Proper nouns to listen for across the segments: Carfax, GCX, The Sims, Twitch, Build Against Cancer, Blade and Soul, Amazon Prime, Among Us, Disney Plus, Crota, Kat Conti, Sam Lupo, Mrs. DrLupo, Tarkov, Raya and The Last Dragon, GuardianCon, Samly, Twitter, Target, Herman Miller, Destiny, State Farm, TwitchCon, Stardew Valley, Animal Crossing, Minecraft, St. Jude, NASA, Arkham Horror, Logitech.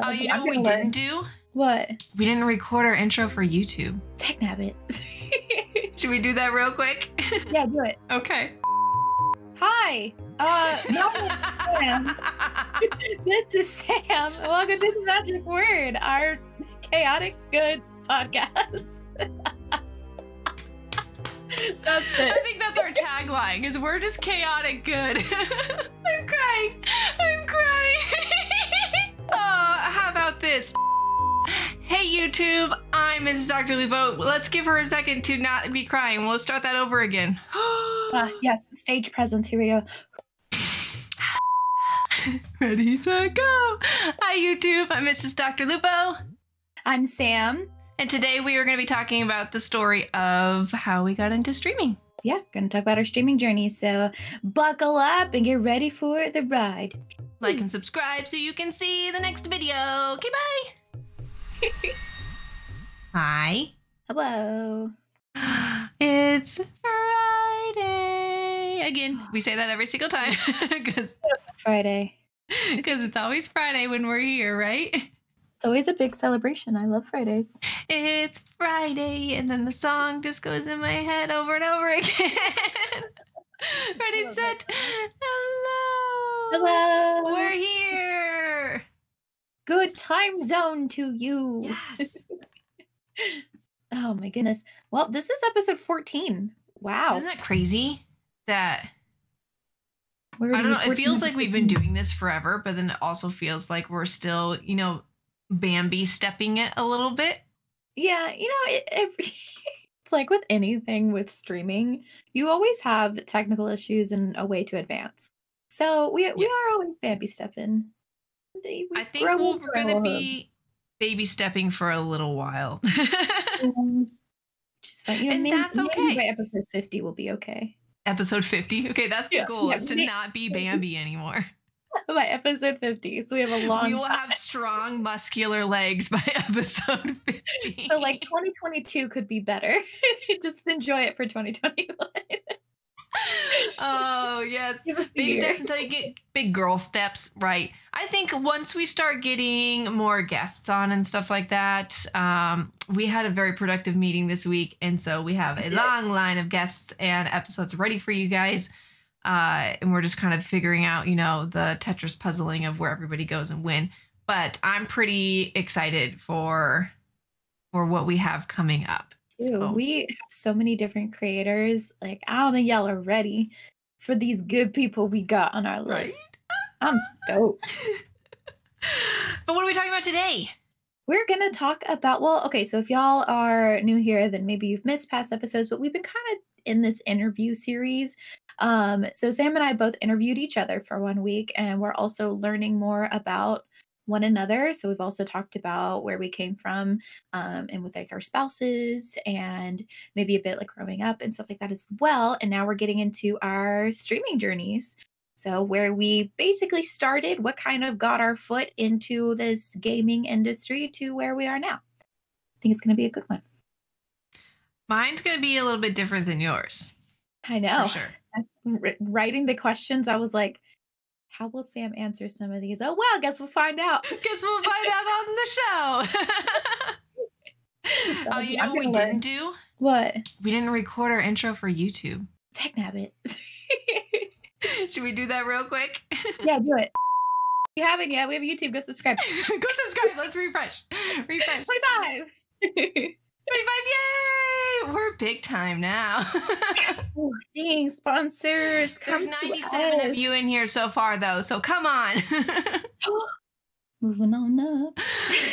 Oh, you know what we didn't do? What? We didn't record our intro for YouTube. Technabbit. Should we do that real quick? Yeah, do it. Okay. Hi. This is Sam. Welcome to The Magic Word, our chaotic good podcast. That's it. I think that's our tagline, is we're just chaotic good. I'm crying. I'm crying. Oh, how about this? Hey YouTube, I'm Mrs. DrLupo. Let's give her a second to not be crying. We'll start that over again. Yes, stage presence. Here we go. Ready, set, go. Hi YouTube, I'm Mrs. DrLupo. I'm Sam. And today we are going to be talking about the story of how we got into streaming. Yeah, going to talk about our streaming journey. So buckle up and get ready for the ride. Like and subscribe so you can see the next video. Okay, bye. Hi. Hello. It's Friday. Again, we say that every single time. Friday. Because it's always Friday when we're here, right? It's always a big celebration. I love Fridays. It's Friday, and then the song just goes in my head over and over again. Ready, set, hello. Hello. We're here. Good time zone to you. Yes. Oh, my goodness. Well, this is episode 14. Wow. Isn't that crazy? That... I don't know. It feels like we've been doing this forever, but then it also feels like we're still, you know, Bambi stepping it a little bit. Yeah, you know, it's like with anything with streaming, you always have technical issues and a way to advance. So we are always Bambi stepping. I think we're going to be baby stepping for a little while. Just fun. You know, and maybe, that's okay. Maybe by episode 50 will be okay. Episode 50? Okay, that's the goal, is to not be Bambi anymore. By episode 50, so we have a long. We will have strong, muscular legs by episode 50. So, like 2022 could be better. Just enjoy it for 2021. Oh yes, big steps until you get big girl steps, right? I think once we start getting more guests on and stuff like that, we had a very productive meeting this week, and so we have a long line of guests and episodes ready for you guys. And we're just kind of figuring out, you know, the Tetris puzzling of where everybody goes and when. But I'm pretty excited for what we have coming up. Dude, so. We have so many different creators. Like, I don't think y'all are ready for these good people we got on our list. Right? I'm stoked. But what are we talking about today? We're going to talk about, well, okay, so if y'all are new here, then maybe you've missed past episodes, but we've been kind of in this interview series. So Sam and I both interviewed each other for 1 week, and we're also learning more about one another. So we've also talked about where we came from, and with like our spouses and maybe a bit like growing up and stuff like that as well. And now we're getting into our streaming journeys. So where we basically started, what kind of got our foot into this gaming industry to where we are now. I think it's going to be a good one. Mine's going to be a little bit different than yours. I know. For sure. Writing the questions, I was like, how will Sam answer some of these? Oh, well, guess we'll find out. Guess we'll find out on the show. Oh, you know what we didn't do? What? We didn't record our intro for YouTube. Technabbit. Should we do that real quick? Yeah, do it. If you haven't yet, we have YouTube. Go subscribe. Go subscribe. Let's refresh. Refresh. 25. 25, yay! We're big time now. Oh, dang, sponsors. There's 97 of you in here so far, though, so come on. Moving on up.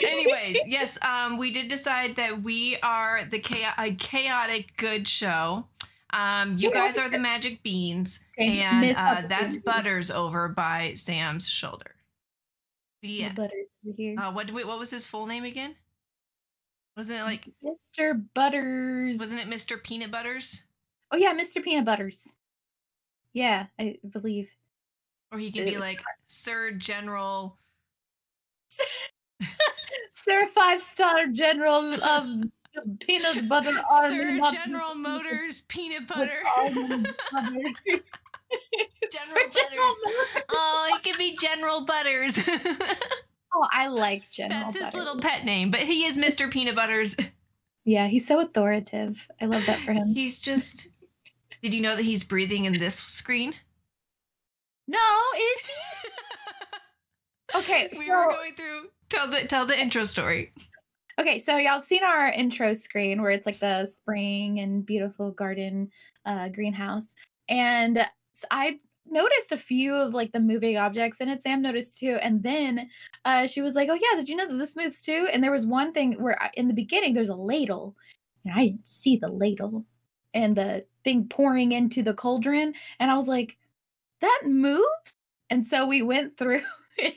Anyways, yes, we did decide that we are the chaotic good show. You guys are the magic beans, and that's butters over by Sam's shoulder. Yeah. What was his full name again? Wasn't it like Mr. Butters? Wasn't it Mr. Peanut Butters? Oh yeah, Mr. Peanut Butters. Yeah, I believe. Or he could be like Sir General. Sir 5-Star General of Peanut Butter Army. Sir General Motors Peanut Butter. General Butters. Oh, he could be General Butters. Oh, I like General Butter. That's his little pet name, but he is Mr. Peanut Butters. Yeah, he's so authoritative. I love that for him. He's just... Did you know that he's breathing in this screen? No, is he? Okay, we were going through... Tell the intro story. Okay, so y'all have seen our intro screen where it's like the spring and beautiful garden greenhouse. And I noticed a few of like the moving objects in it. Sam noticed too. And then she was like, oh yeah, did you know that this moves too? And there was one thing where in the beginning, there's a ladle. And I didn't see the ladle and the thing pouring into the cauldron. And I was like, that moves? And so we went through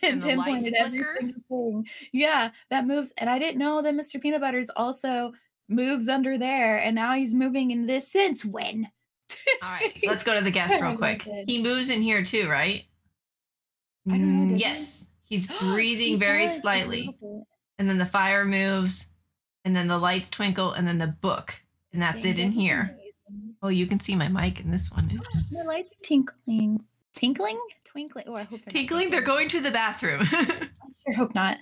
and pinpointed everything. Yeah, that moves. And I didn't know that Mr. Peanut Butters also moves under there. And now he's moving in this sense when... All right, let's go to the guest real quick. He moves in here too, right? I don't know, yes, he's breathing very slightly. And then the fire moves, and then the lights twinkle, and then the book. And that's it in here. Amazing. Oh, you can see my mic in this one. Oh, the lights are tinkling. Tinkling? Twinkling. Oh, I hope they're tinkling. They're going to the bathroom. I sure hope not.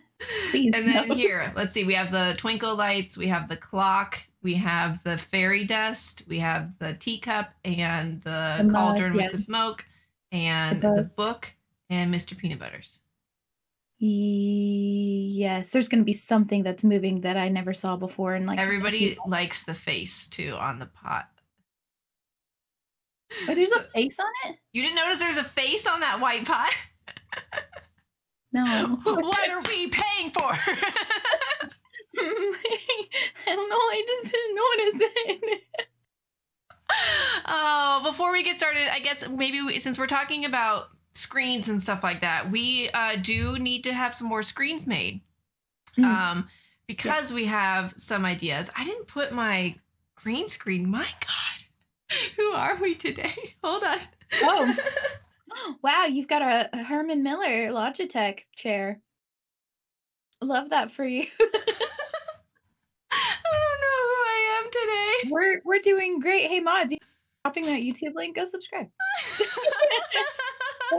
Please, and then here, let's see, we have the twinkle lights, we have the clock. We have the fairy dust, we have the teacup, and the cauldron with the smoke, and the book, and Mr. Peanut Butters. Yes, there's going to be something that's moving that I never saw before. And like everybody likes the face, too, on the pot. Oh, there's a face on it? You didn't notice there's a face on that white pot? No. What are we paying for? I don't know, I just didn't notice it. Oh, before we get started, I guess maybe since we're talking about screens and stuff like that, we do need to have some more screens made. Because we have some ideas. I didn't put my green screen. My God, who are we today? Hold on. Oh, wow, you've got a Herman Miller Logitech chair. Love that for you. I don't know who I am today. We're doing great. Hey, Maud, dropping that YouTube link, go subscribe.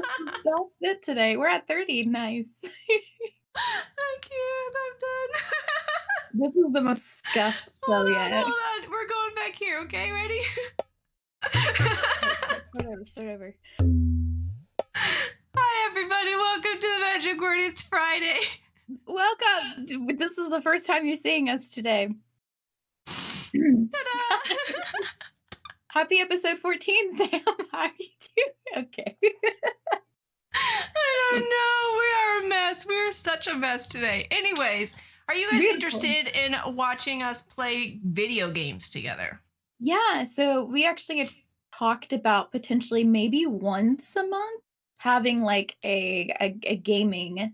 That's it today. We're at 30. Nice. I can't. I'm done. This is the most scuffed show yet. Hold on. We're going back here. Okay, ready? Start over. Hi, everybody. Welcome to The Magic Word. It's Friday. Welcome. This is the first time you're seeing us today. Ta-da! Happy episode 14, Sam. How are you doing? Okay. I don't know. We are a mess. We are such a mess today. Anyways, are you guys interested in watching us play video games together? Yeah. So we actually had talked about potentially maybe once a month having like a gaming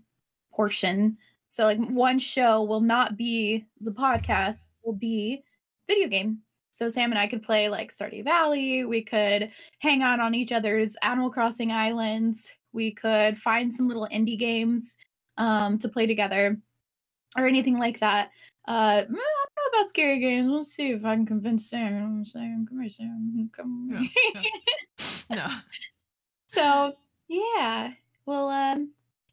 portion. So like one show will not be the podcast, will be video game. So Sam and I could play like Stardew Valley. We could hang out on each other's Animal Crossing islands. We could find some little indie games to play together or anything like that. I don't know about scary games. We'll see if I can convince Sam. Sam, come here, Sam. Come here. No. So yeah. Well,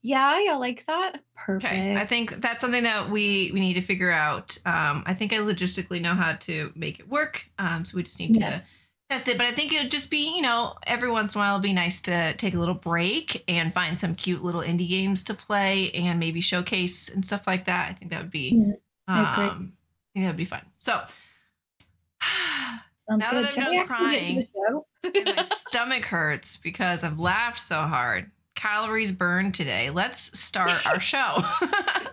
yeah, y'all like that? Perfect. Okay. I think that's something that we need to figure out. I think I logistically know how to make it work. So we just need to test it. But I think it would just be, you know, every once in a while it'd be nice to take a little break and find some cute little indie games to play and maybe showcase and stuff like that. I think that would be, I think that would be fun. So now that I'm done crying and my stomach hurts because I've laughed so hard. Calories burned today. Let's start our show.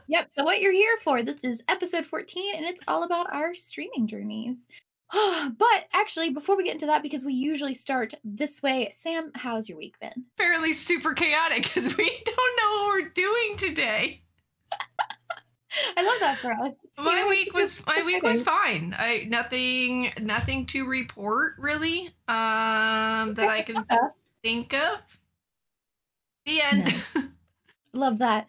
Yep. So what you're here for, this is episode 14 and it's all about our streaming journeys. But actually, before we get into that, because we usually start this way, Sam, how's your week been? Fairly super chaotic because we don't know what we're doing today. I love that for us. My week was fine. Nothing to report really that I can think of. The end. No. Love that.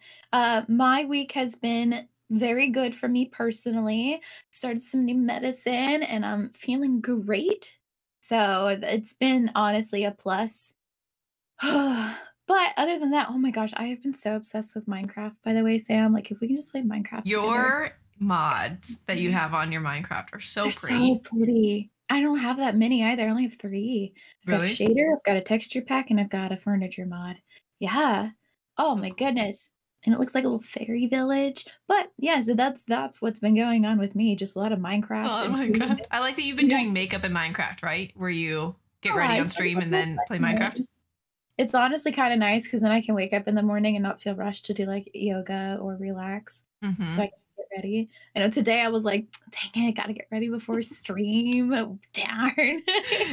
My week has been very good for me personally. Started some new medicine and I'm feeling great. So it's been honestly a plus. But But other than that, oh my gosh, I have been so obsessed with Minecraft. By the way, Sam, like if we can just play Minecraft. Your mods that you have on your Minecraft are so pretty. So pretty. I don't have that many either. I only have 3. I've got a shader, I've got a texture pack, and I've got a furniture mod. Yeah. Oh my goodness. And it looks like a little fairy village. But yeah, so that's what's been going on with me. Just a lot of Minecraft. Oh my god. I like that you've been doing makeup in Minecraft, right? Where you get ready on stream and then play Minecraft. It's honestly kind of nice because then I can wake up in the morning and not feel rushed to do like yoga or relax. Mm-hmm. So I can get ready. I know today I was like, dang it, I gotta get ready before stream. Darn.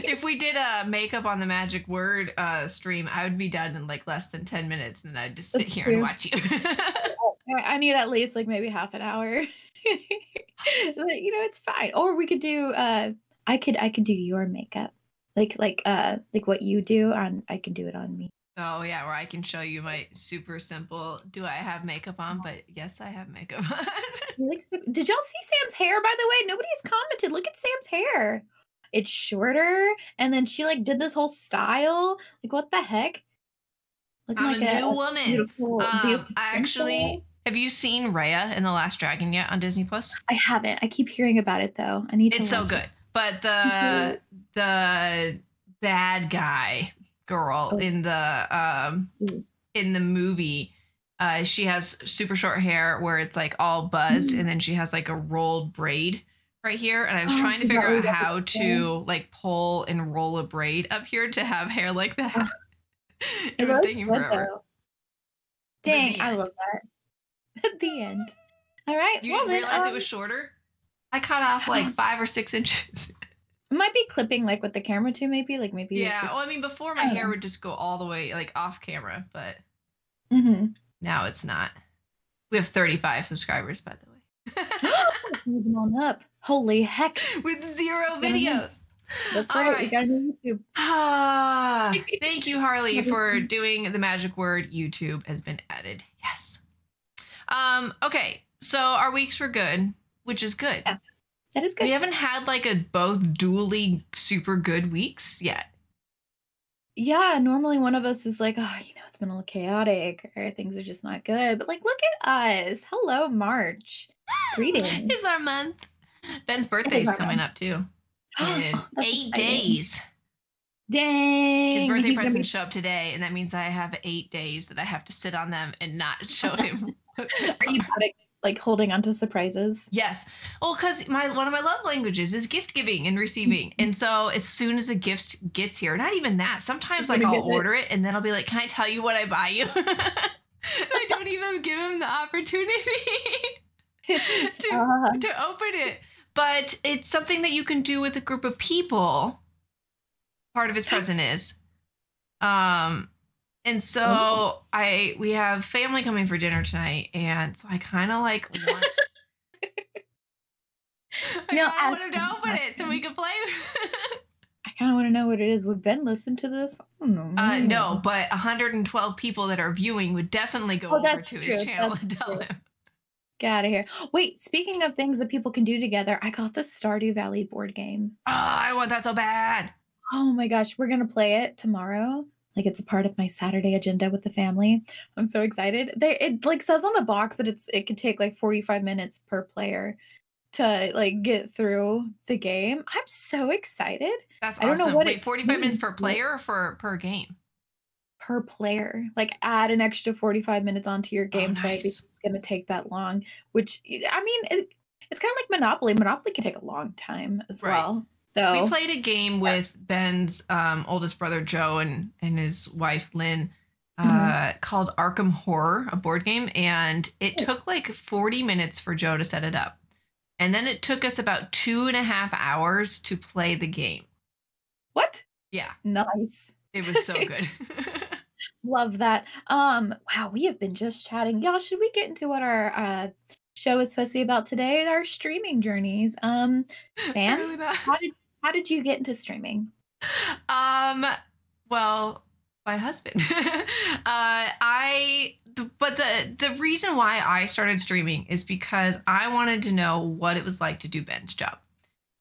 If we did a makeup on the Magic Word stream, I would be done in like less than 10 minutes and I'd just sit here and watch you. I need at least like maybe half an hour. But you know, it's fine. Or we could do I could do your makeup. Like what you do on, I can do it on me. Oh yeah, where I can show you my super simple. Do I have makeup on? But yes, I have makeup on. Did y'all see Sam's hair? By the way, nobody's commented. Look at Sam's hair. It's shorter, and then she like did this whole style. Like what the heck? Looking I'm like a new woman. Beautiful I actually. Have you seen Raya and The Last Dragon yet on Disney Plus? I haven't. I keep hearing about it though. I need to. It's so good. But the bad guy girl in the movie, she has super short hair where it's like all buzzed, and then she has like a rolled braid right here. And I was trying to figure out how to like pull and roll a braid up here to have hair like that. It was taking forever. Dang, I love that. At the end. All right. You didn't realize it was shorter? I cut off like 5 or 6 inches. It might be clipping like with the camera too, maybe. Like maybe. Yeah. Just, well, I mean, before my hair would just go all the way like off camera, but now it's not. We have 35 subscribers, by the way. Moving on up. Holy heck! With 0 videos. That's right. We gotta do YouTube. Thank you, Harley, for doing the Magic Word. YouTube has been added. Yes. Okay. So our weeks were good. Which is good. Yeah, that is good. We haven't had like a both dually super good weeks yet. Yeah, normally one of us is like, oh, you know, it's been a little chaotic or things are just not good. But like, look at us. Hello, March. Greetings. It's our month. Ben's birthday is coming up too. In 8 days. Dang. His birthday presents show up today. And that means I have 8 days that I have to sit on them and not show him. Are you like holding on to surprises? Yes. Well, because one of my love languages is gift giving and receiving. And so as soon as a gift gets here, not even that, sometimes like I'll order it and then I'll be like, can I tell you what I buy you? I don't even give him the opportunity to open it. But it's something that you can do with a group of people. Part of his present is. And so we have family coming for dinner tonight, and so I kind of like want I want him to open it so we can play. I kind of want to know what it is. Would Ben listen to this? I don't know. No, but 112 people that are viewing would definitely go over to his channel and tell him. Get out of here. Wait, speaking of things that people can do together, I got the Stardew Valley board game. Oh, I want that so bad. Oh my gosh, we're going to play it tomorrow. Like it's a part of my Saturday agenda with the family. I'm so excited. It like says on the box that it could take like 45 minutes per player to like get through the game. I'm so excited. That's awesome. I don't know what. Wait, 45 minutes per player or per game? Per player. Like add an extra 45 minutes onto your gameplay. Nice. Because it's going to take that long. Which, I mean, it's kind of like Monopoly. Monopoly can take a long time as well. So we played a game with Ben's oldest brother, Joe, and his wife, Lynn, called Arkham Horror, a board game. And it took like 40 minutes for Joe to set it up. And then it took us about 2.5 hours to play the game. What? Yeah. Nice. It was so good. Love that. Wow, we have been just chatting. Y'all, should we get into what our show is supposed to be about today? Our streaming journeys. Sam, really how did you get into streaming? Well, my husband. But the reason why I started streaming is because I wanted to know what it was like to do Ben's job.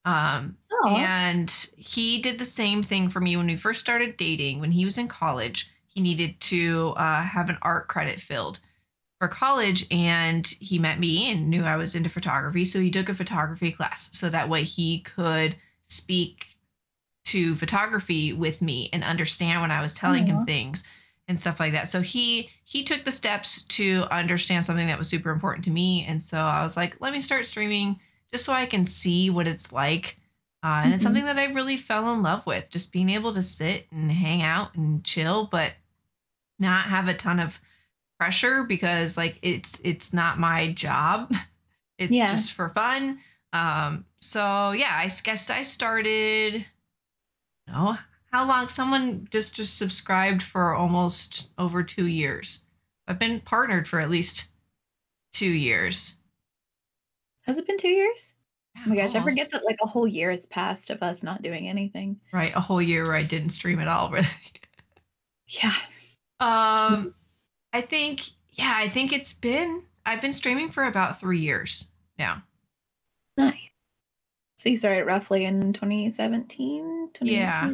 And he did the same thing for me when we first started dating. When he was in college, he needed to have an art credit filled for college, and he met me and knew I was into photography, so he took a photography class so that way he could speak to photography with me and understand when I was telling him things and stuff like that. So he took the steps to understand something that was super important to me, and so I was like, let me start streaming just so I can see what it's like. And it's something that I really fell in love with, just being able to sit and hang out and chill, but not have a ton of pressure, because like it's not my job. It's just for fun. So yeah, I guess I started, how long? Someone just subscribed for almost over 2 years. I've been partnered for at least 2 years. Has it been 2 years? Oh my gosh, almost. I forget that like a whole year has passed of us not doing anything. Right, a whole year where I didn't stream at all, really. Yeah. I think it's been, I've been streaming for about 3 years now. Nice. So you started roughly in 2017, 2018? Yeah.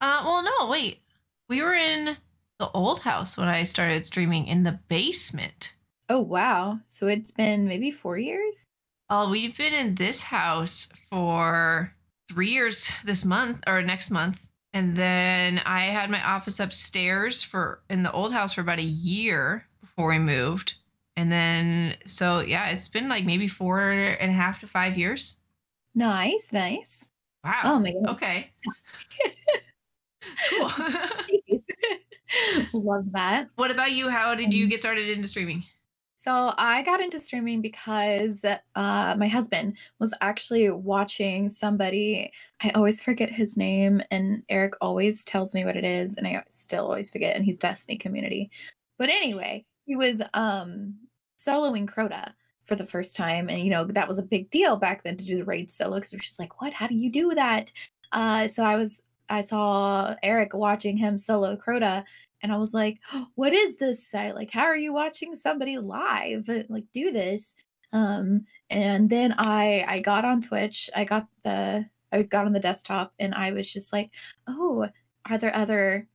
Well, no, wait. We were in the old house when I started streaming in the basement. Oh, wow. So it's been maybe 4 years? We've been in this house for 3 years this month or next month. And then I had my office upstairs in the old house for about a year before we moved. And then, so yeah, it's been like maybe 4.5 to 5 years. Nice, nice. Wow. Oh my God. Okay. Cool. Love that. What about you? How did you get started into streaming? So I got into streaming because my husband was actually watching somebody. I always forget his name, and Eric always tells me what it is, and I still always forget, and he's Destiny community. But anyway, he was soloing Crota for the first time, and you know, that was a big deal back then to do the raid solo, because we're just like, what? How do you do that? So I saw Eric watching him solo Crota, and I was like, what is this site? Like, how are you watching somebody live? Like, do this. And then I got on Twitch. I got on the desktop, and I was just like, oh, are there other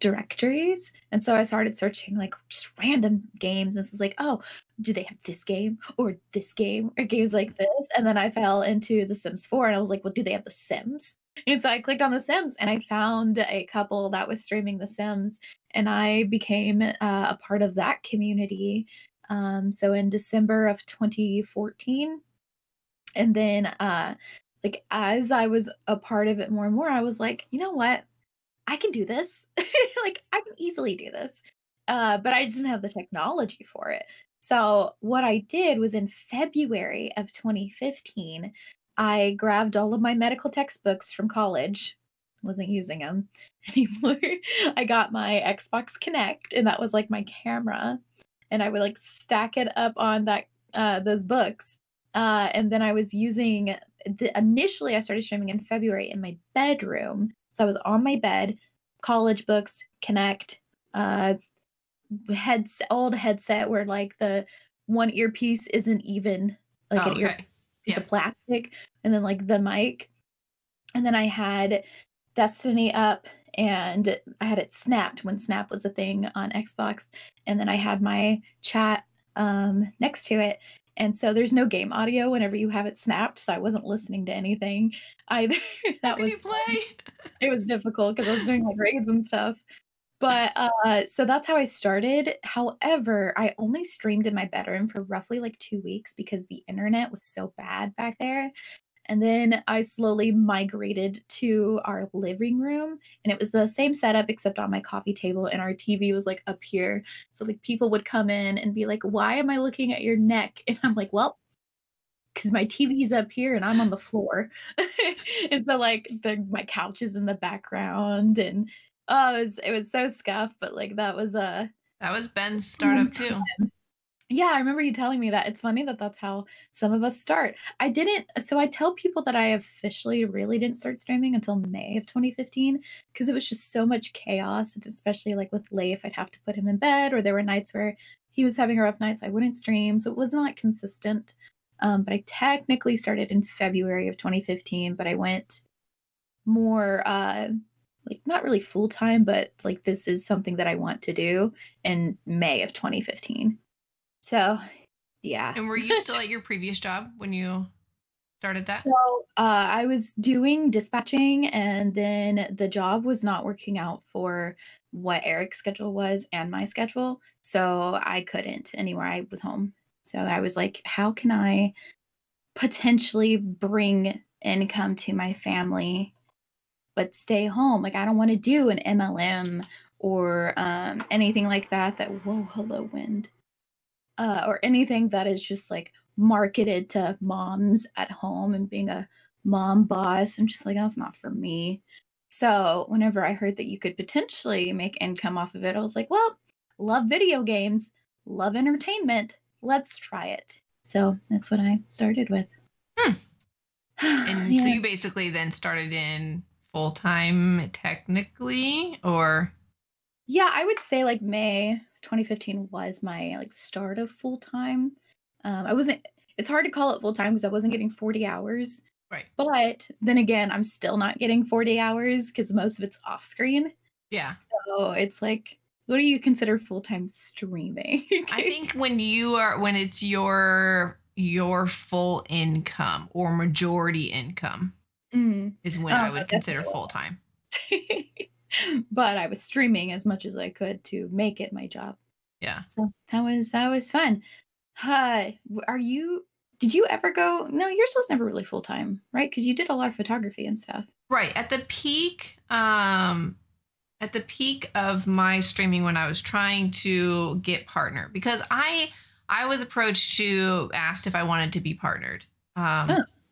directories? And so I started searching like just random games. And this is like, oh, do they have this game or games like this? And then I fell into The Sims 4, and I was like, well, do they have The Sims? And so I clicked on The Sims, and I found a couple that was streaming The Sims, and I became a part of that community. So in December of 2014, and then like as I was a part of it more and more, I was like, you know what? I can do this. Like, I can easily do this. But I just didn't have the technology for it. So what I did was in February of 2015, I grabbed all of my medical textbooks from college. Wasn't using them anymore. I got my Xbox Connect, and that was like my camera. And I would like stack it up on that those books. And then I was using, initially I started streaming in February in my bedroom. So I was on my bed, college books, Connect, old headset where like the one earpiece isn't even like an earpiece. It's a plastic, and then like the mic, and then I had Destiny up, and I had it snapped when Snap was a thing on Xbox, and then I had my chat next to it, and so there's no game audio whenever you have it snapped, so I wasn't listening to anything either. That was play. It was difficult because I was doing like raids and stuff, but so that's how I started. However, I only streamed in my bedroom for roughly like 2 weeks because the internet was so bad back there. And then I slowly migrated to our living room, and it was the same setup except on my coffee table, and our TV was like up here. So like people would come in and be like, why am I looking at your neck? And I'm like, well, because my TV's up here and I'm on the floor. And so like my couch is in the background, and oh, it was so scuffed, but like that was Ben's startup too. Yeah, I remember you telling me that. It's funny that that's how some of us start. So I tell people that I officially really didn't start streaming until May of 2015, because it was just so much chaos, and especially like with Leif, I'd have to put him in bed, or there were nights where he was having a rough night, so I wouldn't stream. So it wasn't like consistent. But I technically started in February of 2015, but I went more like not really full time, but like this is something that I want to do in May of 2015. So yeah. And were you still at your previous job when you started that? So I was doing dispatching, and then the job was not working out for what Eric's schedule was and my schedule. So I couldn't anywhere. I was home. So I was like, how can I potentially bring income to my family but stay home? Like, I don't want to do an MLM or anything like that, whoa, hello, wind. Or anything that is just like marketed to moms at home and being a mom boss. I'm just like, that's not for me. So whenever I heard that you could potentially make income off of it, I was like, well, love video games, love entertainment. Let's try it. So that's what I started with. Hmm. And yeah. So you basically then started in full time technically, or? Yeah, I would say like May 2015 was my like start of full time. I wasn't, it's hard to call it full time because I wasn't getting 40 hours. Right. But then again, I'm still not getting 40 hours because most of it's off screen. Yeah. So it's like, what do you consider full time streaming? I think when you are, when it's your full income or majority income is when I would consider full time. But I was streaming as much as I could to make it my job. Yeah. So that was fun. Hi, did you ever go? No, yours was never really full time, right? Because you did a lot of photography and stuff. Right. At the peak of my streaming, when I was trying to get partnered, because I was asked if I wanted to be partnered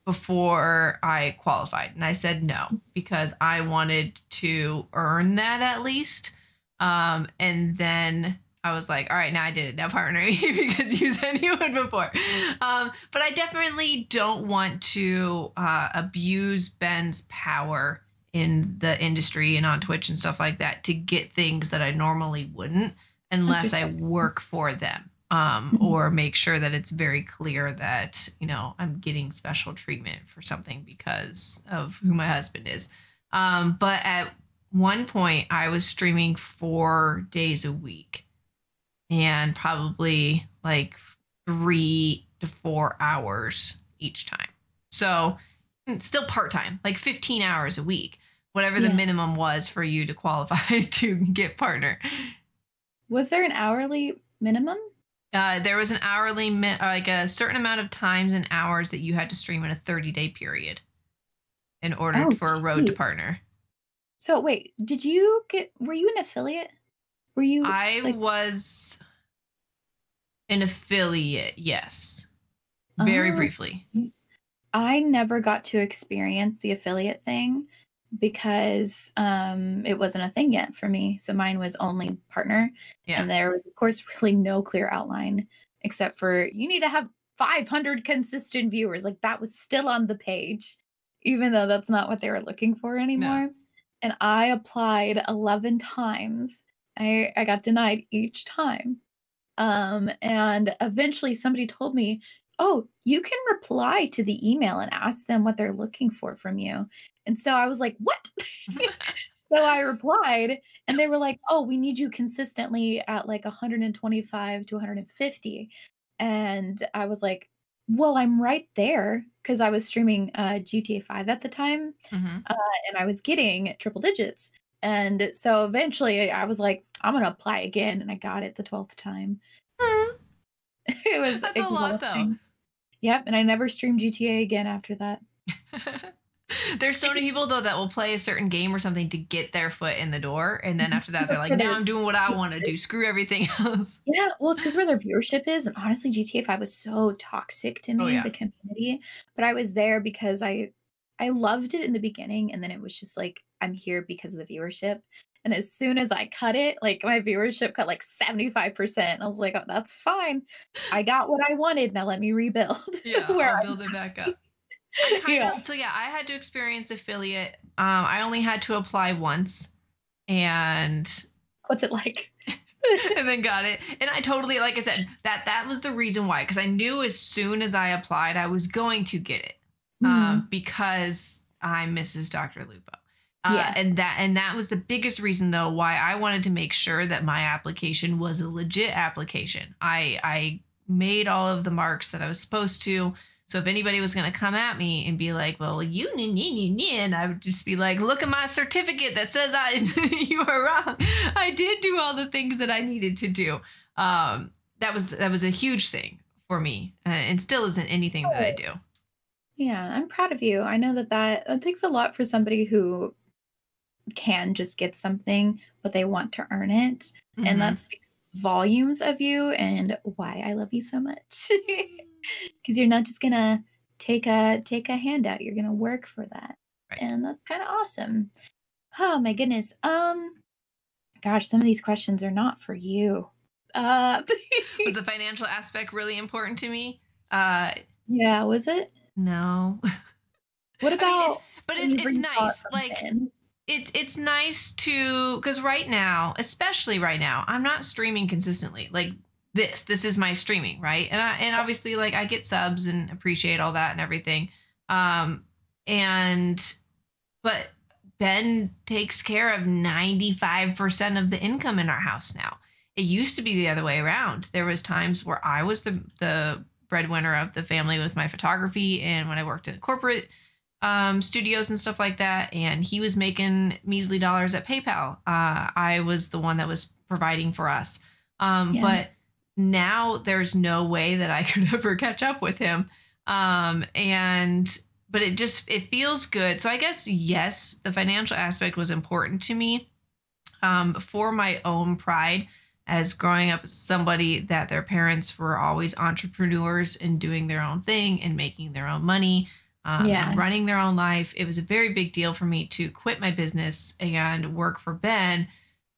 before I qualified. And I said no, because I wanted to earn that at least. And then I was like, all right, now I did it. Now partner you because you said you would before. But I definitely don't want to abuse Ben's power in the industry and on Twitch and stuff like that to get things that I normally wouldn't unless I work for them. Or make sure that it's very clear that, you know, I'm getting special treatment for something because of who my husband is. But at one point I was streaming 4 days a week and probably like 3 to 4 hours each time. So still part-time, like 15 hours a week, whatever the minimum was for you to qualify to get partner. Was there an hourly minimum? There was an hourly, like a certain amount of times and hours that you had to stream in a 30-day period in order for a road to partner. So wait, were you an affiliate? Were you? I was an affiliate, yes. Very briefly. I never got to experience the affiliate thing because it wasn't a thing yet for me. So mine was only partner. Yeah. And there was, of course, really no clear outline except for you need to have 500 consistent viewers. Like that was still on the page, even though that's not what they were looking for anymore. No. And I applied 11 times. I got denied each time. And eventually somebody told me, oh, you can reply to the email and ask them what they're looking for from you. And so I was like, what? So I replied and they were like, oh, we need you consistently at like 125 to 150. And I was like, well, I'm right there. Cause I was streaming GTA 5 at the time and I was getting triple digits. And so eventually I was like, I'm going to apply again. And I got it the 12th time. Mm. It was That's a lot though. Yep. And I never streamed GTA again after that. There's so many people, though, that will play a certain game or something to get their foot in the door. And then after that, they're like, now I'm doing what I want to do. Screw everything else. Yeah, well, it's because where their viewership is. And honestly, GTA 5 was so toxic to me, the community. But I was there because I loved it in the beginning. And then it was just like, I'm here because of the viewership. And as soon as I cut it, like my viewership cut like 75%. I was like, oh, that's fine. I got what I wanted. Now let me rebuild. Yeah, I'll build it back up. So yeah, I had to experience affiliate. I only had to apply once, and what's it like? And then got it. And I totally, like I said, that was the reason why, because I knew as soon as I applied, I was going to get it because I'm MrsDrLupo. And that was the biggest reason, though, why I wanted to make sure that my application was a legit application. I made all of the marks that I was supposed to. So if anybody was going to come at me and be like, well, and I would just be like, look at my certificate that says you are wrong. I did do all the things that I needed to do. That was a huge thing for me, and still isn't anything that I do. Yeah, I'm proud of you. I know that takes a lot for somebody who can just get something, but they want to earn it. Mm-hmm. And that speaks volumes of you and why I love you so much. Because you're not just gonna take a handout. You're gonna work for that, right. And that's kind of awesome. Oh my goodness. Gosh, some of these questions are not for you. Was the financial aspect really important to me? Yeah, was it? No. What about? I mean, it's nice. Like it's nice to, because right now, especially right now, I'm not streaming consistently. Like. This is my streaming, right? And obviously, like, I get subs and appreciate all that and everything. But Ben takes care of 95% of the income in our house now. It used to be the other way around. There was times where I was the breadwinner of the family with my photography, and when I worked at corporate studios and stuff like that, and he was making measly dollars at PayPal. I was the one that was providing for us. But now there's no way that I could ever catch up with him. But it feels good. So I guess, yes, the financial aspect was important to me, for my own pride as growing up as somebody that their parents were always entrepreneurs and doing their own thing and making their own money, and running their own life. It was a very big deal for me to quit my business and work for Ben.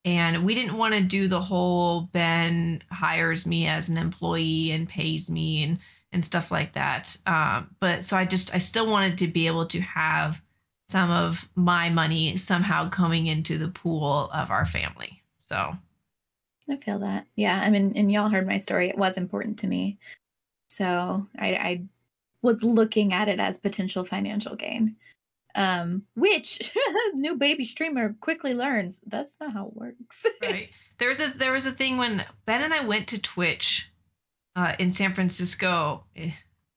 And we didn't want to do the whole Ben hires me as an employee and pays me and stuff like that. But I still wanted to be able to have some of my money somehow coming into the pool of our family. So I feel that. Yeah. I mean, and y'all heard my story. It was important to me. So I was looking at it as potential financial gain. Which new baby streamer quickly learns that's not how it works. Right. There was a thing when Ben and I went to Twitch in San Francisco.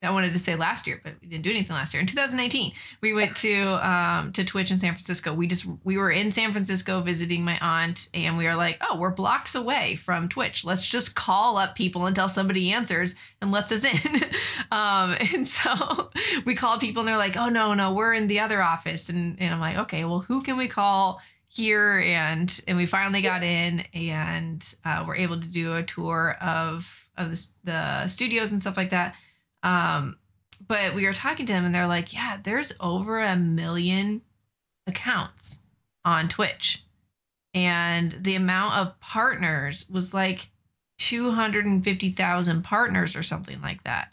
I wanted to say last year, but we didn't do anything last year. In 2019, we went to Twitch in San Francisco. We were in San Francisco visiting my aunt, and we were like, oh, we're blocks away from Twitch. Let's just call up people until somebody answers and lets us in. And so we called people, and they're like, oh no, we're in the other office. And I'm like, okay, well, who can we call here? And we finally got in, and we're able to do a tour of the studios and stuff like that. But we were talking to them, and they're like, yeah, there's over 1 million accounts on Twitch. And the amount of partners was like 250,000 partners or something like that.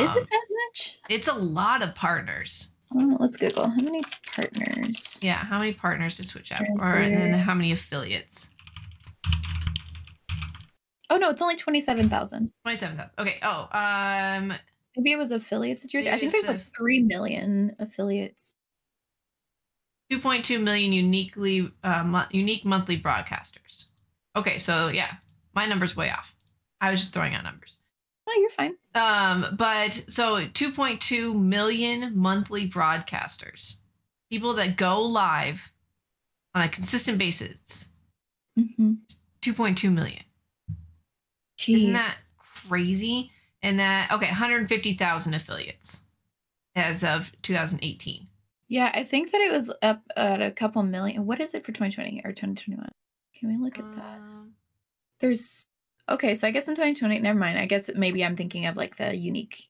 Is it that much? It's a lot of partners. Let's Google. How many partners? Yeah. How many partners does Twitch have? And then how many affiliates? Oh, no, it's only 27,000. 27,000. Okay. Oh, maybe it was affiliates that you're there. I think there's like 3 million affiliates. 2.2 million unique monthly broadcasters. Okay, so yeah, my number's way off. I was just throwing out numbers. No, you're fine. But so 2.2 million monthly broadcasters, people that go live on a consistent basis. Mm-hmm. 2.2 million. Jeez. Isn't that crazy? And that, okay, 150,000 affiliates as of 2018. Yeah, I think that it was up at a couple million. What is it for 2020 or 2021? Can we look at that? Okay, so I guess in 2020, never mind. I guess maybe I'm thinking of like the unique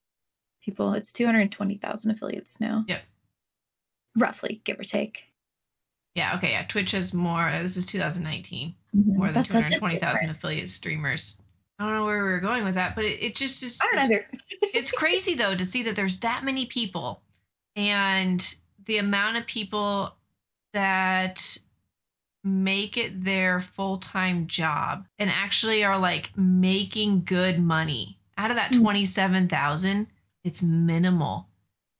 people. It's 220,000 affiliates now. Yep. Roughly, give or take. Yeah, okay, yeah. Twitch has more. This is 2019. Mm-hmm. More than 220,000 affiliate streamers. I don't know where we were going with that, but it just I don't either. It's crazy, though, to see that there's that many people, and the amount of people that make it their full-time job and actually are like making good money out of that 27,000. It's minimal.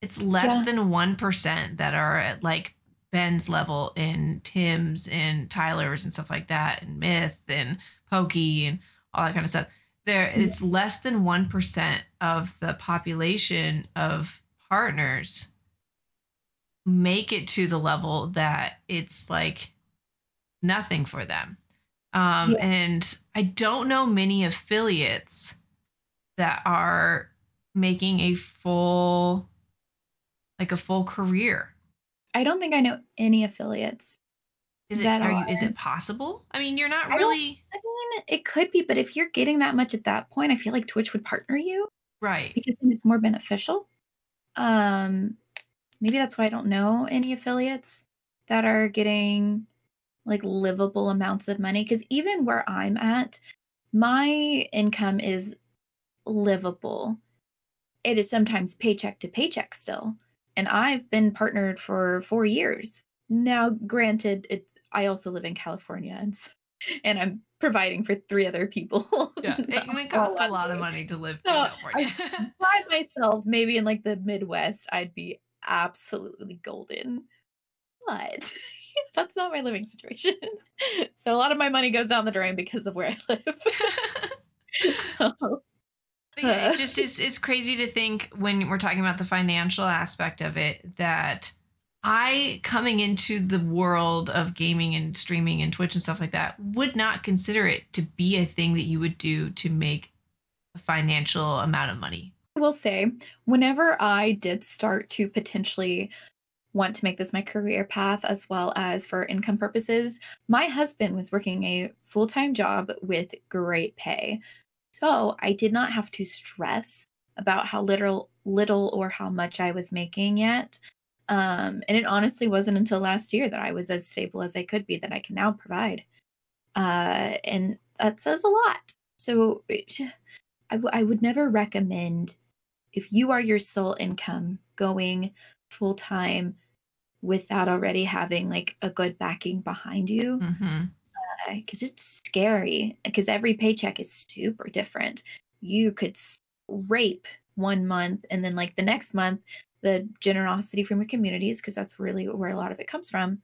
It's less than 1% that are at like Ben's level and Tim's and Tyler's and stuff like that, and Myth and Pokey and all that kind of stuff. There, it's less than 1% of the population of partners make it to the level that it's like nothing for them. And I don't know many affiliates that are making a full, like a full career. I don't think I know any affiliates. Is it possible? I mean, you're not really. I mean, it could be, but if you're getting that much at that point, I feel like Twitch would partner you, right? Because then it's more beneficial. Maybe that's why I don't know any affiliates that are getting like livable amounts of money. Because even where I'm at, my income is livable. It is sometimes paycheck to paycheck still, and I've been partnered for 4 years now. Granted, it's. I also live in California, and I'm providing for 3 other people. Yeah, it costs a lot of money to live in California. By myself, maybe in like the Midwest, I'd be absolutely golden. But that's not my living situation. So a lot of my money goes down the drain because of where I live. Yeah, it's just it's crazy to think when we're talking about the financial aspect of it that. I, coming into the world of gaming and streaming and Twitch and stuff like that, would not consider it to be a thing that you would do to make a financial amount of money. I will say, whenever I did start to potentially want to make this my career path as well as for income purposes, my husband was working a full-time job with great pay. So I did not have to stress about how little or how much I was making yet. And it honestly wasn't until last year that I was as stable as I could be that I can now provide. And that says a lot. So I would never recommend, if you are your sole income, going full time without already having like a good backing behind you. Mm-hmm. 'Cause it's scary, because every paycheck is super different. You could scrape one month and then like the next month, the generosity from your communities, because that's really where a lot of it comes from.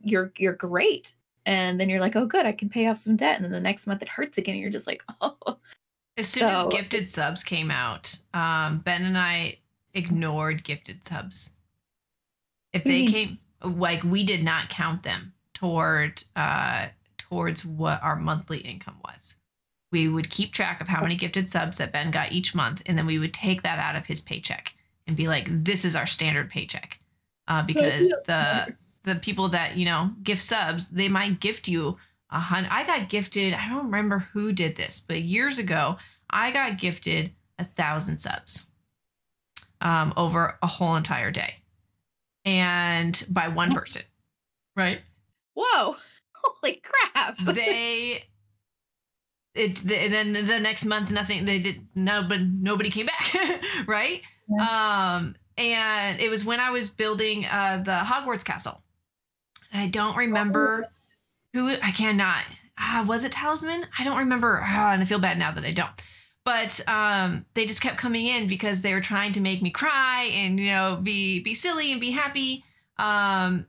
You're great, and then you're like, oh, good, I can pay off some debt, and then the next month it hurts again. And you're just like, oh. As soon as gifted subs came out, Ben and I ignored gifted subs. If they came, like we did not count them toward towards what our monthly income was. We would keep track of how many gifted subs that Ben got each month, and then we would take that out of his paycheck and be like, "This is our standard paycheck," because the people that gift subs, they might gift you 100. I got gifted. I don't remember who did this, but years ago, I got gifted 1,000 subs over a whole entire day, and by one person. Right? Whoa! Holy crap! They. And then the next month, nothing. They did no, but nobody came back, right? Yeah. And it was when I was building the Hogwarts castle. And I don't remember who. I cannot. Was it Talisman? I don't remember. And I feel bad now that I don't. But they just kept coming in because they were trying to make me cry and be silly and be happy. And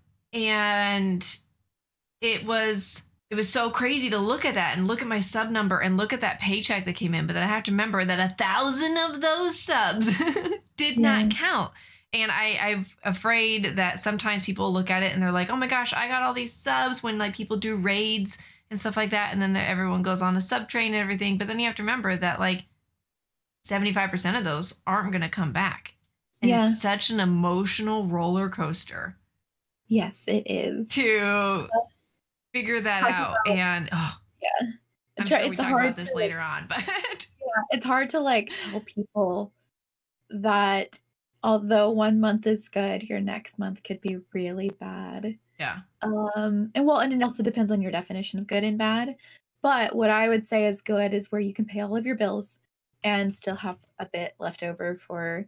it was. It was so crazy to look at that and look at my sub number and look at that paycheck that came in. But then I have to remember that 1,000 of those subs did not count. And I'm afraid that sometimes people look at it and they're like, oh, my gosh, I got all these subs when like people do raids and stuff like that. And then everyone goes on a sub train and everything. But then you have to remember that like 75% of those aren't going to come back. And it's such an emotional roller coaster. Yes, it is. To... figure that out and I'm sure we talk about this later on, but it's hard to like tell people that although one month is good, your next month could be really bad. And it also depends on your definition of good and bad, but what I would say is good is where you can pay all of your bills and still have a bit left over for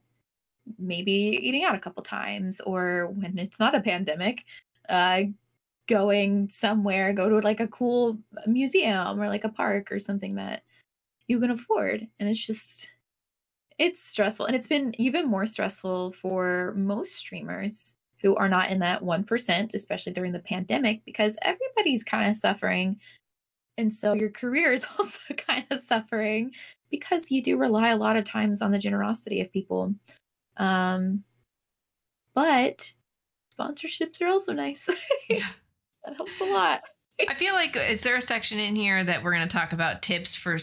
maybe eating out a couple times, or when it's not a pandemic, going somewhere, go to like a cool museum or like a park or something that you can afford. And it's just, it's stressful. And it's been even more stressful for most streamers who are not in that 1%, especially during the pandemic, because everybody's kind of suffering. And so your career is also kind of suffering because you do rely a lot of times on the generosity of people. But sponsorships are also nice. Yeah. That helps a lot. I feel like, is there a section in here that we're going to talk about tips for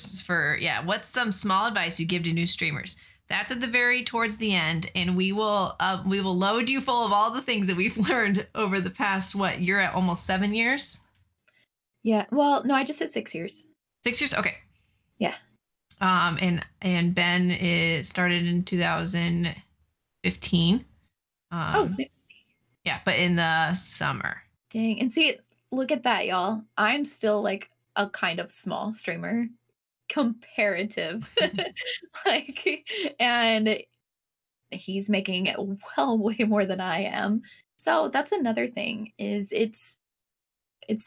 yeah, what's some small advice you give to new streamers? That's at the very towards the end, and we will load you full of all the things that we've learned over the past, what, you're at almost 7 years? Yeah. Well, no, I just said 6 years. 6 years? Okay. Yeah. And Ben started in 2015. Oh, so yeah, but in the summer. Dang. And see, look at that, y'all. I'm still like a kind of small streamer, comparative. Like, and he's making well way more than I am. So that's another thing, is it's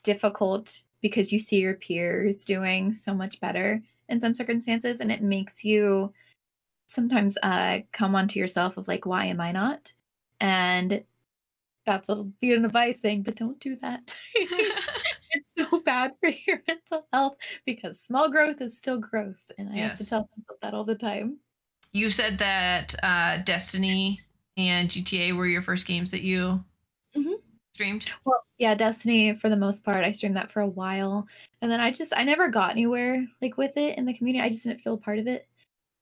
difficult because you see your peers doing so much better in some circumstances, and it makes you sometimes come onto yourself of like, why am I not? And that's a be an advice thing, but don't do that. It's so bad for your mental health, because small growth is still growth. And I have to tell myself that all the time. You said that Destiny and GTA were your first games that you streamed? Well, yeah, Destiny for the most part. I streamed that for a while. And then I never got anywhere like with it in the community. I just didn't feel a part of it.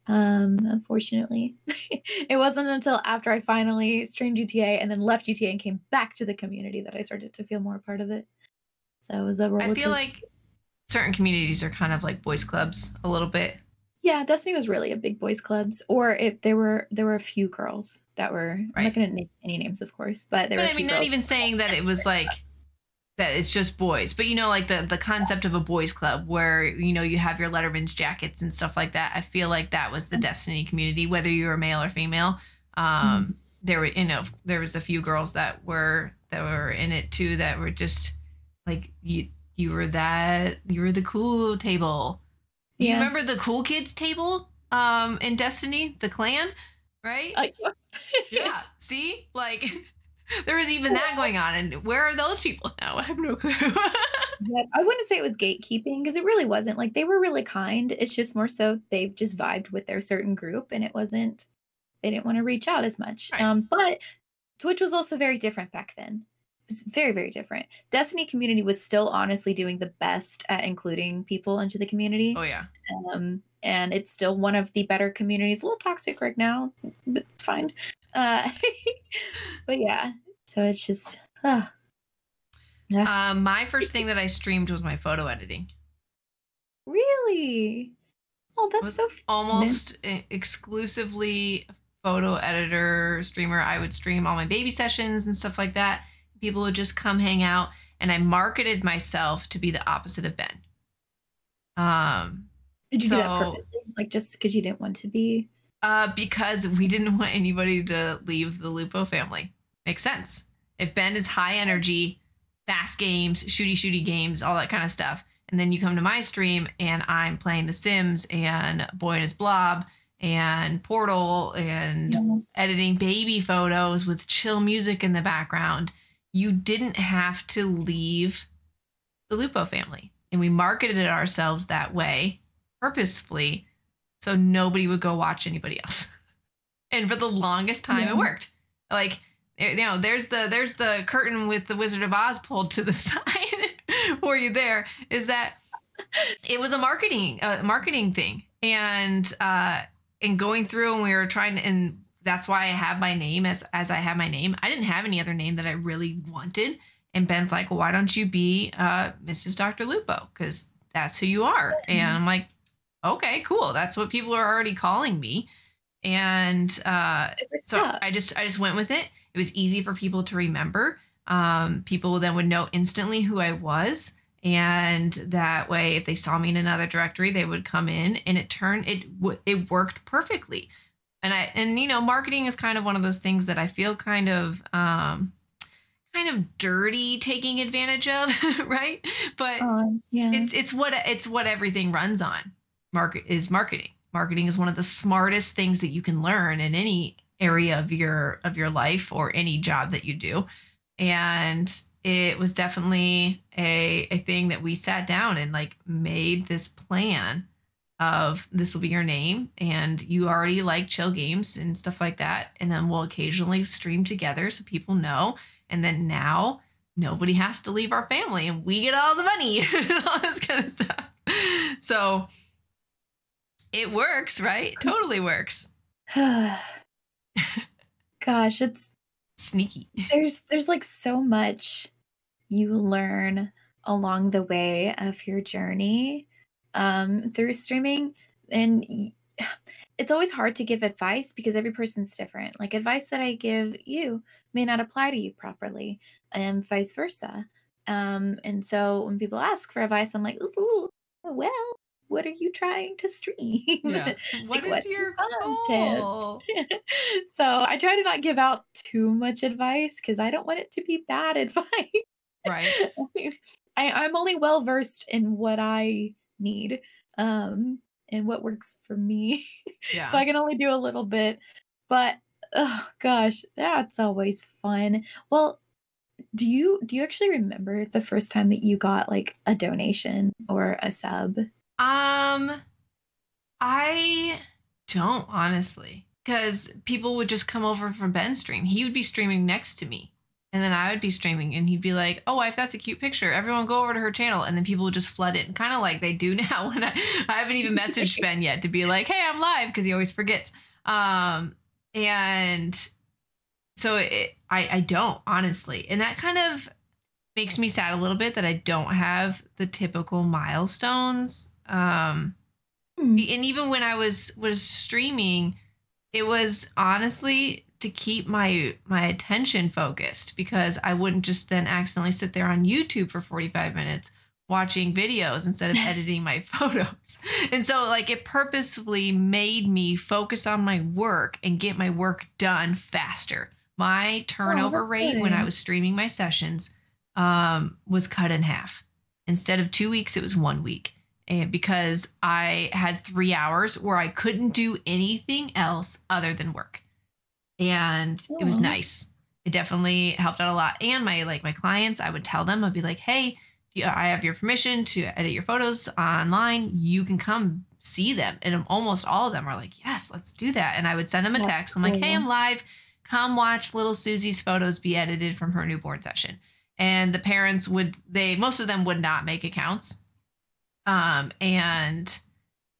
Unfortunately. It wasn't until after I finally streamed GTA and then left GTA and came back to the community that I started to feel more a part of it. So it was a roller coaster. I feel like certain communities are kind of like boys clubs a little bit. Yeah, Destiny was really a big boys clubs, or if there were a few girls that were right. I'm not going to name any names, of course, but there were a few girls. Not even saying that it was like that it's just boys, but you know, like the concept of a boys club where, you know, you have your Letterman's jackets and stuff like that. I feel like that was the Destiny community, whether you were male or female. There was a few girls that were in it too, that were just like, you were the cool table. Yeah. You remember the cool kids table in Destiny, the clan, right? Yeah. See, like, there was even that going on, and where are those people now? I have no clue. Yeah, I wouldn't say it was gatekeeping, because it really wasn't. Like, they were really kind. It's just more so they've just vibed with their certain group, and it wasn't, they didn't want to reach out as much. Right. But Twitch was also very different back then. It was very, very different. Destiny community was still honestly doing the best at including people into the community. Oh, yeah. And it's still one of the better communities. A little toxic right now, but it's fine. But yeah, so it's just yeah. My first thing that I streamed was my photo editing. Really? Oh, that's so fun. Almost exclusively photo editor streamer. I would stream all my baby sessions and stuff like that. People would just come hang out, and I marketed myself to be the opposite of Ben. Did you do that purposely? Like, just because you didn't want to be? Because we didn't want anybody to leave the Lupo family. Makes sense. If Ben is high energy, fast games, shooty games, all that kind of stuff, and then you come to my stream and I'm playing The Sims and Boy and His Blob and Portal and editing baby photos with chill music in the background, you didn't have to leave the Lupo family. And we marketed it ourselves that way purposefully, so nobody would go watch anybody else. And for the longest time, it worked. Like, you know, there's the curtain with the Wizard of Oz pulled to the side for you. There is that. It was a marketing thing, and going through, and we were trying to, and that's why I have my name as I have my name. I didn't have any other name that I really wanted. And Ben's like, well, why don't you be Mrs. Dr. Lupo? Because that's who you are. And I'm like, okay, cool. That's what people are already calling me. And so I just went with it. It was easy for people to remember. People then would know instantly who I was. And that way, if they saw me in another directory, they would come in, and it worked perfectly. And you know, marketing is kind of one of those things that I feel kind of dirty taking advantage of, right? But it's what everything runs on. Marketing is one of the smartest things that you can learn in any area of your life or any job that you do. And it was definitely a thing that we sat down and like made this plan of this will be your name, and you already like chill games and stuff like that. And then we'll occasionally stream together so people know. And then now nobody has to leave our family and we get all the money and all this kind of stuff. So it works, right? Totally works. Gosh, it's sneaky. There's like so much you learn along the way of your journey through streaming, and it's always hard to give advice because every person's different. Like advice that I give you may not apply to you properly, and vice versa. And so when people ask for advice, I'm like, ooh, well, what are you trying to stream? Yeah. What like, is your goal? So I try to not give out too much advice because I don't want it to be bad advice. Right. I'm only well versed in what I need and what works for me. Yeah. So I can only do a little bit, but oh gosh, that's always fun. Well, do you actually remember the first time that you got like a donation or a sub? I don't, honestly, because people would just come over from Ben's stream. He would be streaming next to me, and then I would be streaming, and he'd be like, oh, if that's a cute picture, everyone go over to her channel. And then people would just flood it, and kind of like they do now. When I haven't even messaged Ben yet to be like, hey, I'm live, because he always forgets. And so I don't, honestly. And that kind of makes me sad a little bit that I don't have the typical milestones. And even when I was streaming, it was honestly to keep my attention focused, because I wouldn't just then accidentally sit there on YouTube for 45 minutes watching videos instead of editing my photos. And so like it purposefully made me focus on my work and get my work done faster. My turnover rate when I was streaming my sessions was cut in half. Instead of 2 weeks, it was 1 week. And because I had 3 hours where I couldn't do anything else other than work. And it was nice. It definitely helped out a lot. And my clients, I would tell them, I'd be like, hey, I have your permission to edit your photos online. You can come see them. And almost all of them are like, yes, let's do that. And I would send them a text. I'm like, hey, I'm live. Come watch little Susie's photos be edited from her newborn session. And the parents most of them would not make accounts. And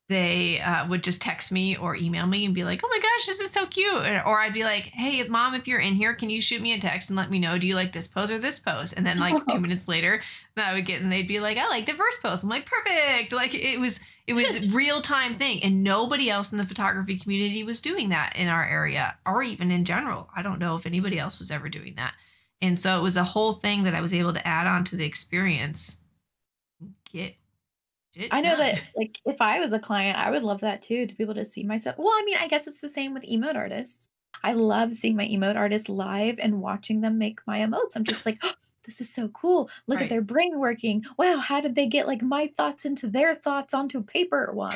they would just text me or email me and be like, oh my gosh, this is so cute. Or I'd be like, hey, mom, if you're in here, can you shoot me a text and let me know, do you like this pose or this pose? And then like 2 minutes later I would get, and they'd be like, I like the first pose. I'm like, perfect. Like it was a real time thing. And nobody else in the photography community was doing that in our area or even in general. I don't know if anybody else was ever doing that. And so it was a whole thing that I was able to add on to the experience. I know that like if I was a client, I would love that too, to be able to see myself. Well, I mean, I guess it's the same with emote artists. I love seeing my emote artists live and watching them make my emotes. I'm just like, oh, this is so cool. Look at their brain working. Wow, how did they get like my thoughts into their thoughts onto paper? Well,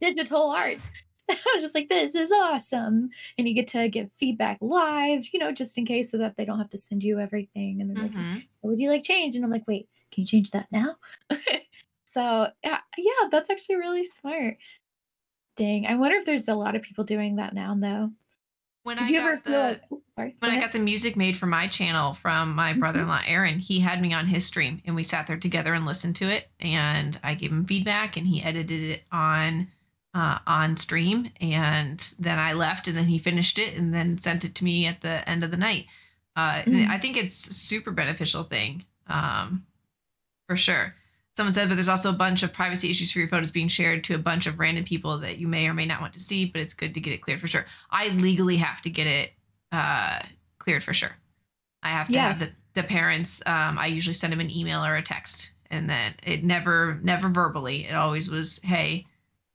digital art. I'm just like, this is awesome. And you get to give feedback live, you know, just in case, so that they don't have to send you everything. And they're like, what would you like change? And I'm like, wait, can you change that now? So yeah, that's actually really smart. Dang, I wonder if there's a lot of people doing that now, though. When I got the music made for my channel from my brother-in-law Aaron, he had me on his stream, and we sat there together and listened to it. And I gave him feedback, and he edited it on stream. And then I left, and then he finished it, and then sent it to me at the end of the night. And I think it's a super beneficial thing, for sure. Someone said, but there's also a bunch of privacy issues for your photos being shared to a bunch of random people that you may or may not want to see, but it's good to get it cleared for sure. I legally have to get it cleared for sure. I have to have the parents. I usually send them an email or a text, and then it never verbally. It always was, hey,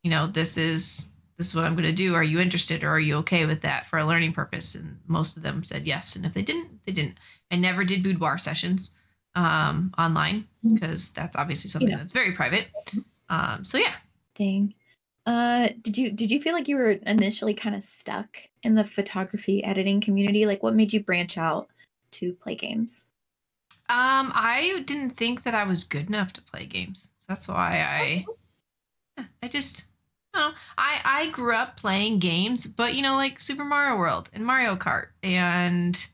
you know, this is what I'm going to do. Are you interested, or are you okay with that for a learning purpose? And most of them said yes. And if they didn't, they didn't. I never did boudoir sessions online, because that's obviously something that's very private. So yeah. Dang. Did you feel like you were initially kind of stuck in the photography editing community? Like, what made you branch out to play games? I didn't think that I was good enough to play games. So that's why I grew up playing games, but, you know, like Super Mario World and Mario Kart and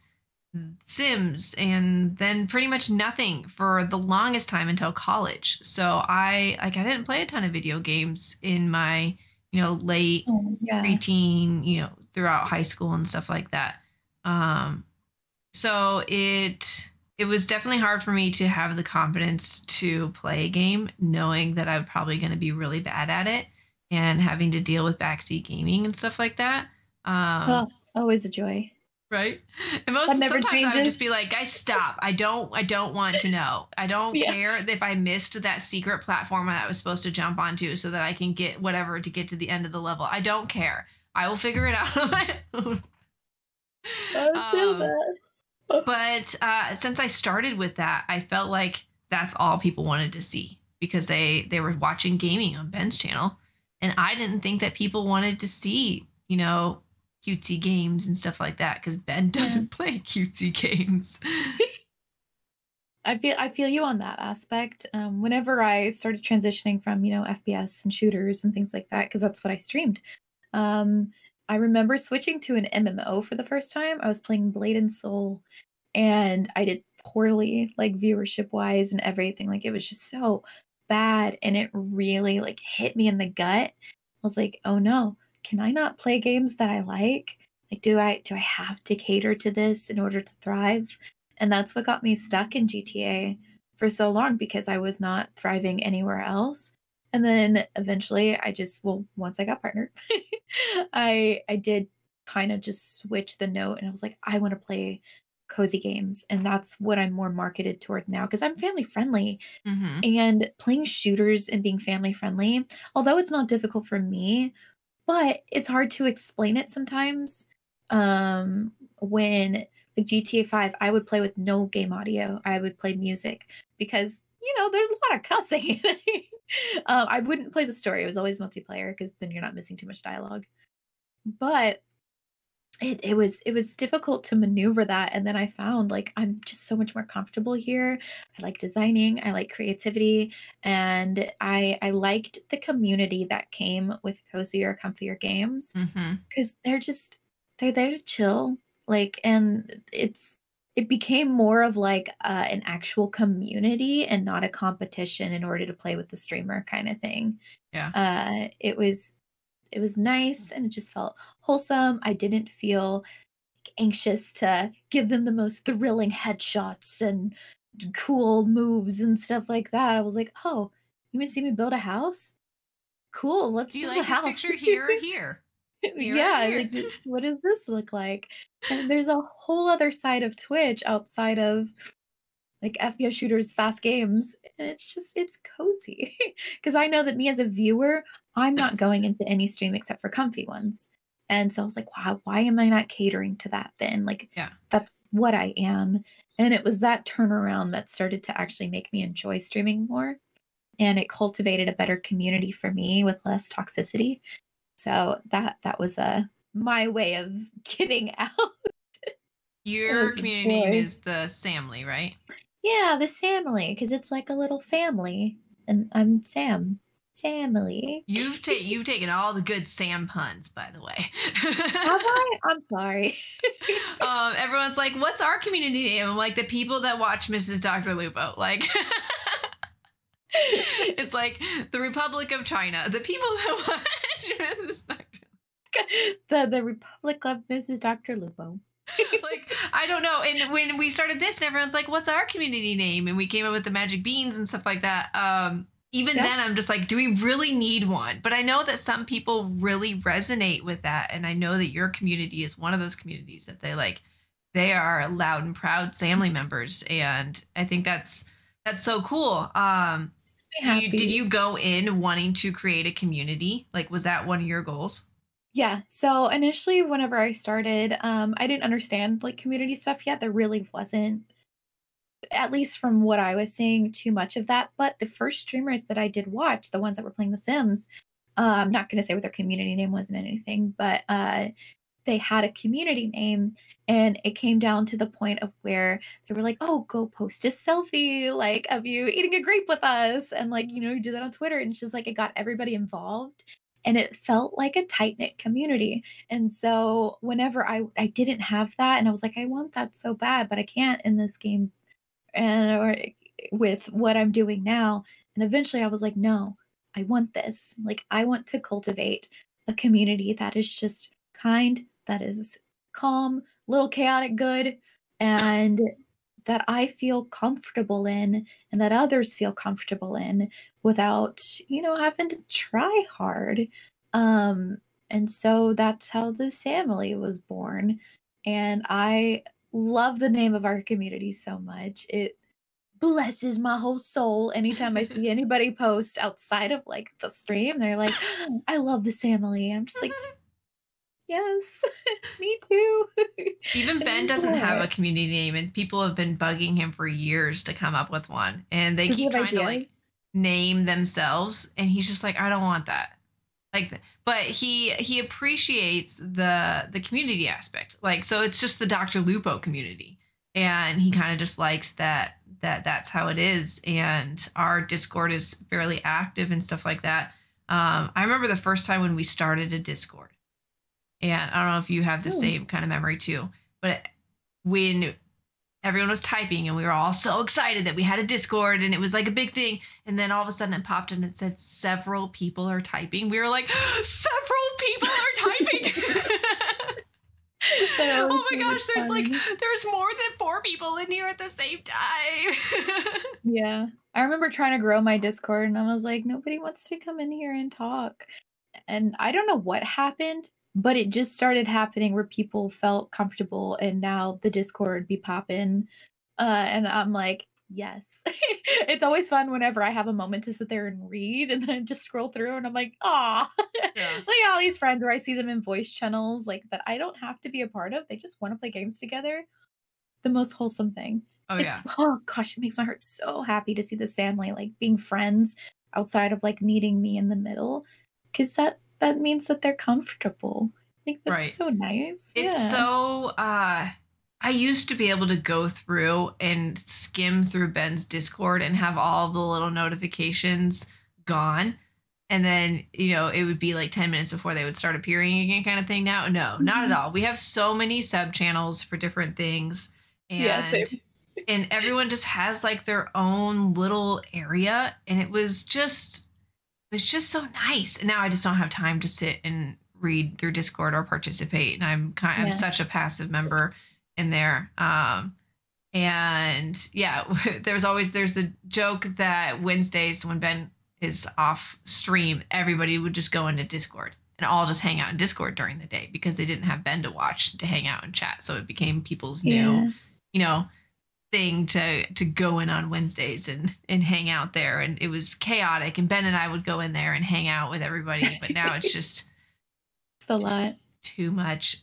Sims, and then pretty much nothing for the longest time until college. So I didn't play a ton of video games in my, you know, late preteen, you know, throughout high school and stuff like that. So it was definitely hard for me to have the confidence to play a game, knowing that I'm probably going to be really bad at it and having to deal with backseat gaming and stuff like that. Always a joy. Right. And sometimes I would just be like, guys, stop. I don't want to know. I don't care if I missed that secret platform that I was supposed to jump onto so that I can get whatever to get to the end of the level. I don't care. I will figure it out on my own. I feel that. But since I started with that, I felt like that's all people wanted to see, because they were watching gaming on Ben's channel. And I didn't think that people wanted to see, you know, cutesy games and stuff like that, because Ben doesn't play cutesy games. I feel you on that aspect. Whenever I started transitioning from, you know, FPS and shooters and things like that, because that's what I streamed. I remember switching to an MMO for the first time. I was playing Blade and Soul, and I did poorly, like viewership wise and everything. Like, it was just so bad, and it really like hit me in the gut. I was like, oh no. Can I not play games that I like? Like, do I have to cater to this in order to thrive? And that's what got me stuck in GTA for so long, because I was not thriving anywhere else. And then eventually once I got partnered, I did kind of just switch the note, and I was like, I want to play cozy games. And that's what I'm more marketed toward now, because I'm family friendly, and playing shooters and being family friendly, although it's not difficult for me, but it's hard to explain it sometimes. When like GTA 5, I would play with no game audio. I would play music because, you know, there's a lot of cussing. I wouldn't play the story. It was always multiplayer, because then you're not missing too much dialogue. But it was difficult to maneuver that. And then I found, like, I'm just so much more comfortable here. I like designing. I like creativity. And I liked the community that came with cozier, comfier games, because they're there to chill. Like, and it became more of like an actual community and not a competition in order to play with the streamer kind of thing. Yeah. It was nice, and it just felt wholesome. I didn't feel anxious to give them the most thrilling headshots and cool moves and stuff like that. I was like, oh, you want to see me build a house? Cool, let's build a house. Do you like this picture here or here? Here. Like, what does this look like? And there's a whole other side of Twitch outside of like FPS shooters, fast games. And it's cozy. Because I know that me as a viewer, I'm not going into any stream except for comfy ones. And so I was like, wow, why am I not catering to that then? Like, that's what I am. And it was that turnaround that started to actually make me enjoy streaming more. And it cultivated a better community for me with less toxicity. So that was my way of getting out. Your community name is the Samly, right? Yeah, the Samly, because it's like a little family, and I'm Sam. Samly. You've taken all the good Sam puns, by the way. Have I? I'm sorry. Everyone's like, "What's our community name?" I'm like, "The people that watch MrsDrLupo." Like, it's like the Republic of China. The people that watch MrsDrLupo. The Republic of MrsDrLupo. Like, I don't know. And when we started this, and everyone's like, what's our community name? And we came up with the Magic Beans and stuff like that. Then I'm just like, do we really need one? But I know that some people really resonate with that. And I know that your community is one of those communities that they are loud and proud family members. And I think that's so cool. Did you go in wanting to create a community? Like, was that one of your goals? Yeah. So initially, whenever I started, I didn't understand like community stuff yet. There really wasn't, at least from what I was seeing, too much of that. But the first streamers that I did watch, the ones that were playing The Sims, I'm not going to say what their community name was and anything, but they had a community name, and it came down to the point of where they were like, oh, go post a selfie, like, of you eating a grape with us. And like, you know, you do that on Twitter. And it's just like, it got everybody involved, and it felt like a tight knit community. And so whenever I didn't have that, and I was like, I want that so bad, but I can't in this game and or with what I'm doing now. And eventually I was like, no, I want this. Like, I want to cultivate a community that is just kind, that is calm, little chaotic good, and that I feel comfortable in and that others feel comfortable in without, you know, having to try hard. And so that's how the family was born. And I love the name of our community so much. It blesses my whole soul. Anytime I see anybody post outside of like the stream, they're like, I love the family. I'm just like, yes, me too. Even Ben doesn't have a community name, and people have been bugging him for years to come up with one. And they keep trying to like name themselves, and he's just like, I don't want that. Like, but he appreciates the community aspect. Like, so it's just the DrLupo community, and he kind of just likes that that's how it is. And our Discord is fairly active and stuff like that. I remember the first time when we started a Discord. And I don't know if you have the same kind of memory too, but when everyone was typing and we were all so excited that we had a Discord and it was like a big thing. And then all of a sudden it popped and it said several people are typing. We were like, several people are typing. Oh my gosh, there's fun. Like, there's more than 4 people in here at the same time. Yeah. I remember trying to grow my Discord and I was like, nobody wants to come in here and talk. And I don't know what happened, but it just started happening where people felt comfortable, and now the Discord be popping. And I'm like, yes. It's always fun whenever I have a moment to sit there and read, and then I just scroll through and I'm like, aw. Yeah. Like all these friends where I see them in voice channels like that I don't have to be a part of. They just want to play games together. The most wholesome thing. Oh, yeah. Oh, gosh, it makes my heart so happy to see this family like being friends outside of like needing me in the middle. Because that means that they're comfortable. I think that's right. So nice. Yeah. It's so, I used to be able to go through and skim through Ben's Discord and have all the little notifications gone. And then, you know, it would be like 10 minutes before they would start appearing again kind of thing. Now, no, not at all. We have so many sub channels for different things. And, yeah, same. And everyone just has like their own little area. And it was just... it's just so nice. And now I just don't have time to sit and read through Discord or participate. And I'm such a passive member in there. And yeah, there's the joke that Wednesdays when Ben is off stream, everybody would just go into Discord and all just hang out in Discord during the day because they didn't have Ben to watch, to hang out and chat. So it became people's new, you know, thing to go in on Wednesdays and hang out there. And it was chaotic, and Ben and I would go in there and hang out with everybody, but now it's just it's a lot too much.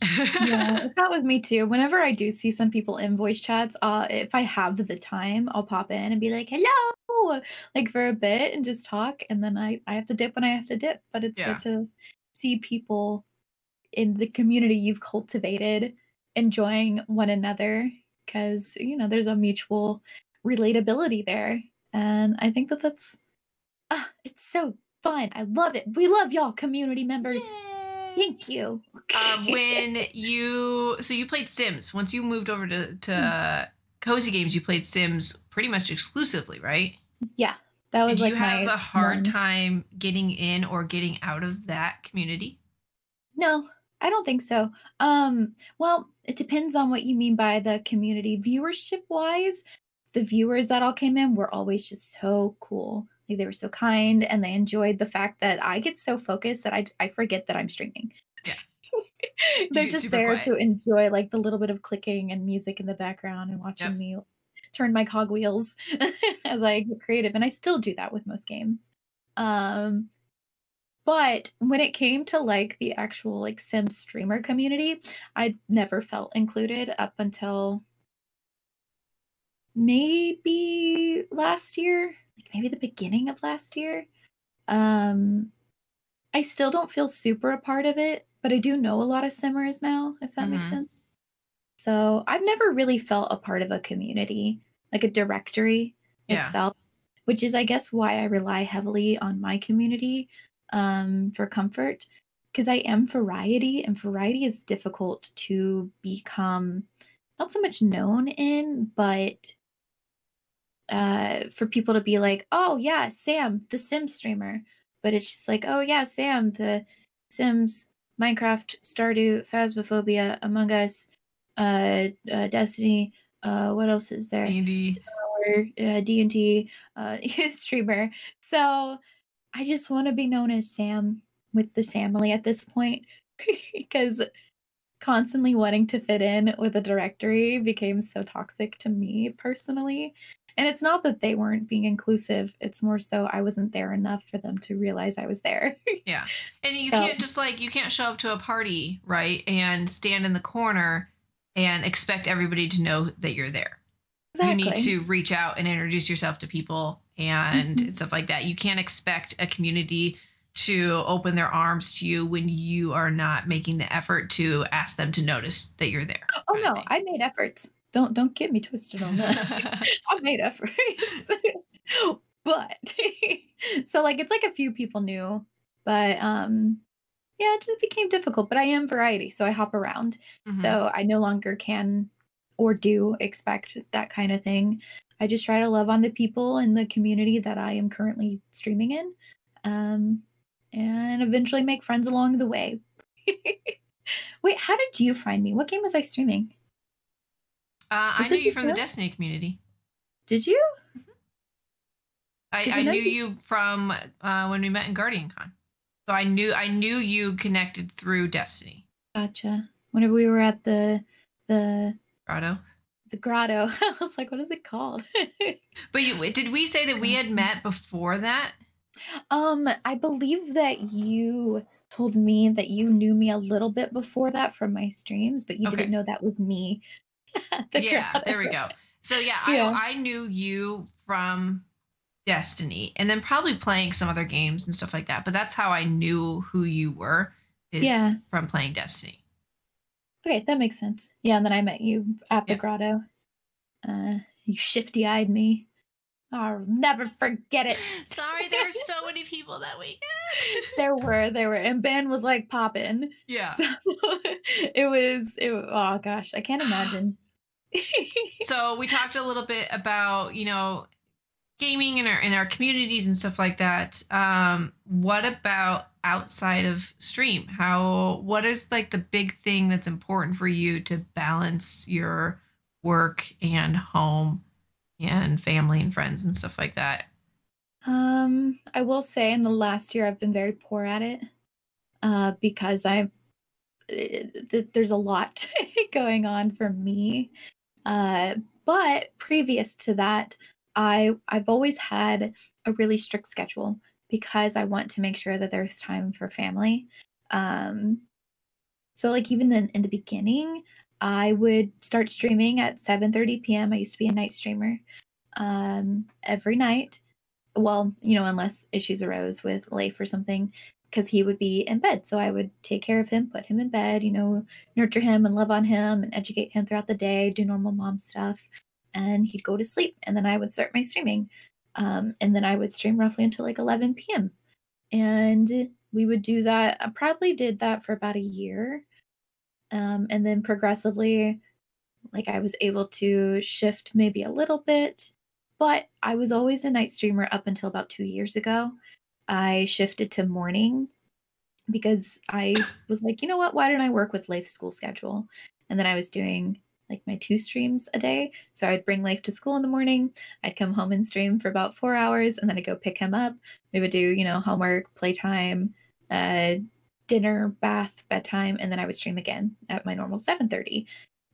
Yeah, it's not with me too. Whenever I do see some people in voice chats, if I have the time, I'll pop in and be like, hello, like for a bit and just talk, and then I have to dip when I have to dip. But it's good to see people in the community you've cultivated enjoying one another. Because, you know, there's a mutual relatability there. And I think that that's, it's so fun. I love it. We love y'all, community members. Yay. Thank you. So you played Sims. Once you moved over to Cozy Games, you played Sims pretty much exclusively, right? Yeah. That was like my... Did you have a hard time getting in or getting out of that community? No, I don't think so. Well, it depends on what you mean by the community. Viewership wise, the viewers that all came in were always just so cool. Like, they were so kind, and they enjoyed the fact that I get so focused that I forget that I'm streaming. Yeah. They're just there quiet. To enjoy like the little bit of clicking and music in the background and watching me turn my cogwheels as I get creative. And I still do that with most games. But when it came to like the actual like Sim streamer community, I never felt included up until maybe last year, like maybe the beginning of last year. I still don't feel super a part of it, but I do know a lot of simmers now, if that makes sense. So I've never really felt a part of a community, like a directory itself, which is, I guess, why I rely heavily on my community for comfort, because I am variety, and variety is difficult to become not so much known in, but for people to be like, oh, yeah, Sam, the Sims streamer. But it's just like, oh, yeah, Sam, the Sims, Minecraft, Stardew, Phasmophobia, Among Us, Destiny, what else is there? D&D streamer. So I just want to be known as Sam with the Samily at this point, because constantly wanting to fit in with a directory became so toxic to me personally. And it's not that they weren't being inclusive. It's more so I wasn't there enough for them to realize I was there. Yeah. And you can't just like, you can't show up to a party, right? And stand in the corner and expect everybody to know that you're there. Exactly. You need to reach out and introduce yourself to people and stuff like that. You can't expect a community to open their arms to you when you are not making the effort to ask them to notice that you're there. Oh, no, I made efforts. Don't get me twisted on that. I made efforts. But so like it's like a few people knew, but yeah, it just became difficult. But I am variety, so I hop around. So I no longer can or do expect that kind of thing. I just try to love on the people in the community that I am currently streaming in, and eventually make friends along the way. Wait, how did you find me? What game was I streaming? I knew you from the Destiny community. Did you? I knew you from when we met in GuardianCon. So I knew you connected through Destiny. Gotcha. Whenever we were at the grotto. The grotto. I was like, what is it called? But did we say that we had met before that? I believe that you told me that you knew me a little bit before that from my streams, but you didn't know that was me. Yeah, there we go. So yeah. I knew you from Destiny and then probably playing some other games and stuff like that. But that's how I knew who you were, is from playing Destiny. Okay, that makes sense. Yeah, and then I met you at the grotto. You shifty-eyed me. I'll never forget it. Sorry, there were so many people that weekend. There were. And Ben was like popping. Yeah. So it was, oh gosh, I can't imagine. So we talked a little bit about, you know, gaming in our communities and stuff like that. What about outside of stream? What is like the big thing that's important for you to balance your work and home and family and friends and stuff like that? I will say in the last year, I've been very poor at it because there's a lot going on for me. But previous to that, I've always had a really strict schedule because I want to make sure that there's time for family. So like even then in the beginning, I would start streaming at 7:30 p.m. I used to be a night streamer every night. Well, you know, unless issues arose with Leif or something, because he would be in bed. So I would take care of him, put him in bed, you know, nurture him and love on him and educate him throughout the day, do normal mom stuff. And he'd go to sleep. And then I would start my streaming. And then I would stream roughly until like 11 p.m. And we would do that. I probably did that for about a year. And then progressively, like I was able to shift maybe a little bit, but I was always a night streamer up until about 2 years ago. I shifted to morning because I was like, you know what, why don't I work with Leif's school schedule? And then I was doing like my 2 streams a day. So I'd bring Leif to school in the morning. I'd come home and stream for about 4 hours and then I'd go pick him up. We would do, you know, homework, playtime, dinner, bath, bedtime, and then I would stream again at my normal 7:30.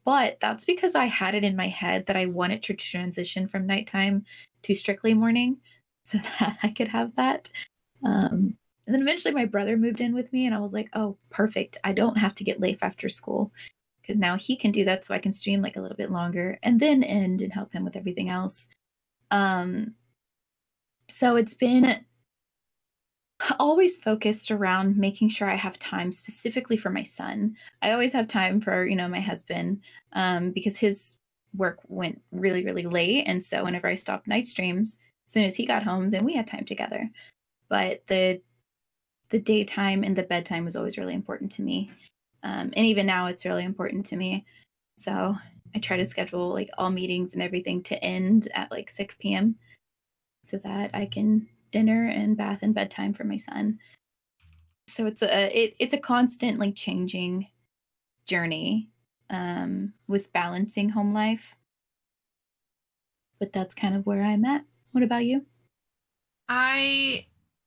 But that's because I had it in my head that I wanted to transition from nighttime to strictly morning so that I could have that. And then eventually my brother moved in with me and I was like, oh, perfect. I don't have to get Leif after school because now he can do that, so I can stream like a little bit longer and then end and help him with everything else. So it's been always focused around making sure I have time specifically for my son. I always have time for, you know, my husband, because his work went really, really late. And so whenever I stopped night streams, as soon as he got home, then we had time together. But the daytime and the bedtime was always really important to me. And even now it's really important to me. So I try to schedule like all meetings and everything to end at like 6 p.m. so that I can dinner and bath and bedtime for my son. So it's a constant like changing journey with balancing home life. But that's kind of where I'm at. What about you?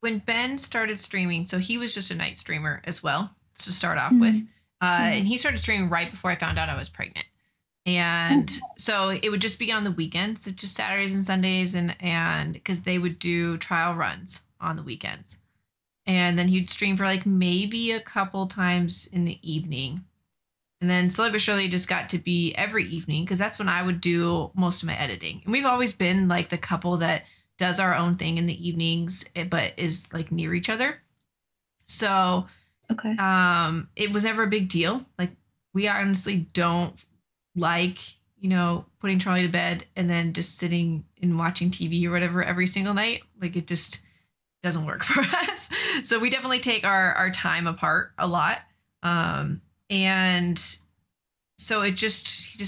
When Ben started streaming, so he was just a night streamer as well to start off with. And he started streaming right before I found out I was pregnant. And so it would just be on the weekends, so just Saturdays and Sundays, and because they would do trial runs on the weekends. And then he'd stream for like maybe a couple times in the evening. And then slowly but surely just got to be every evening, because that's when I would do most of my editing. And we've always been like the couple that does our own thing in the evenings, but is like near each other. So okay, it was never a big deal. Like we honestly don't like, you know, putting Charlie to bed and then just sitting and watching TV or whatever every single night. Like it just doesn't work for us. So we definitely take our time apart a lot. And so it just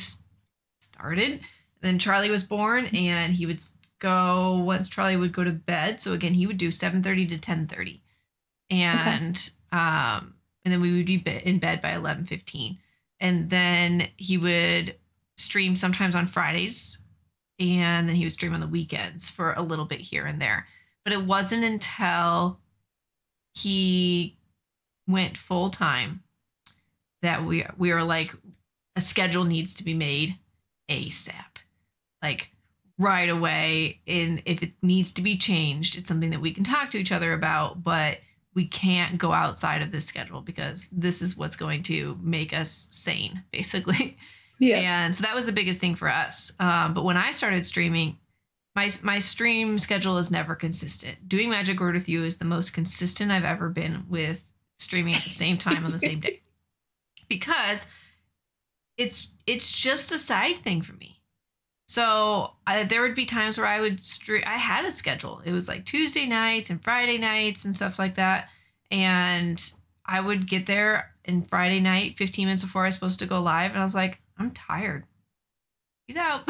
started. Then Charlie was born, and he would go once Charlie would go to bed. So again, he would do 7:30 to 10:30, and okay. And then we would be in bed by 11:15. And then he would stream sometimes on Fridays, and then he would stream on the weekends for a little bit here and there. But it wasn't until he went full time that we were like, a schedule needs to be made ASAP, like right away. And if it needs to be changed, it's something that we can talk to each other about, but we can't go outside of this schedule because this is what's going to make us sane, basically. Yeah. And so that was the biggest thing for us. But when I started streaming, my stream schedule is never consistent. Doing Magic Word with you is the most consistent I've ever been with streaming at the same time on the same day, because it's just a side thing for me. So there would be times where I would stream. I had a schedule. It was like Tuesday nights and Friday nights and stuff like that. And I would get there and Friday night, 15 minutes before I was supposed to go live. And I was like, I'm tired. Peace out.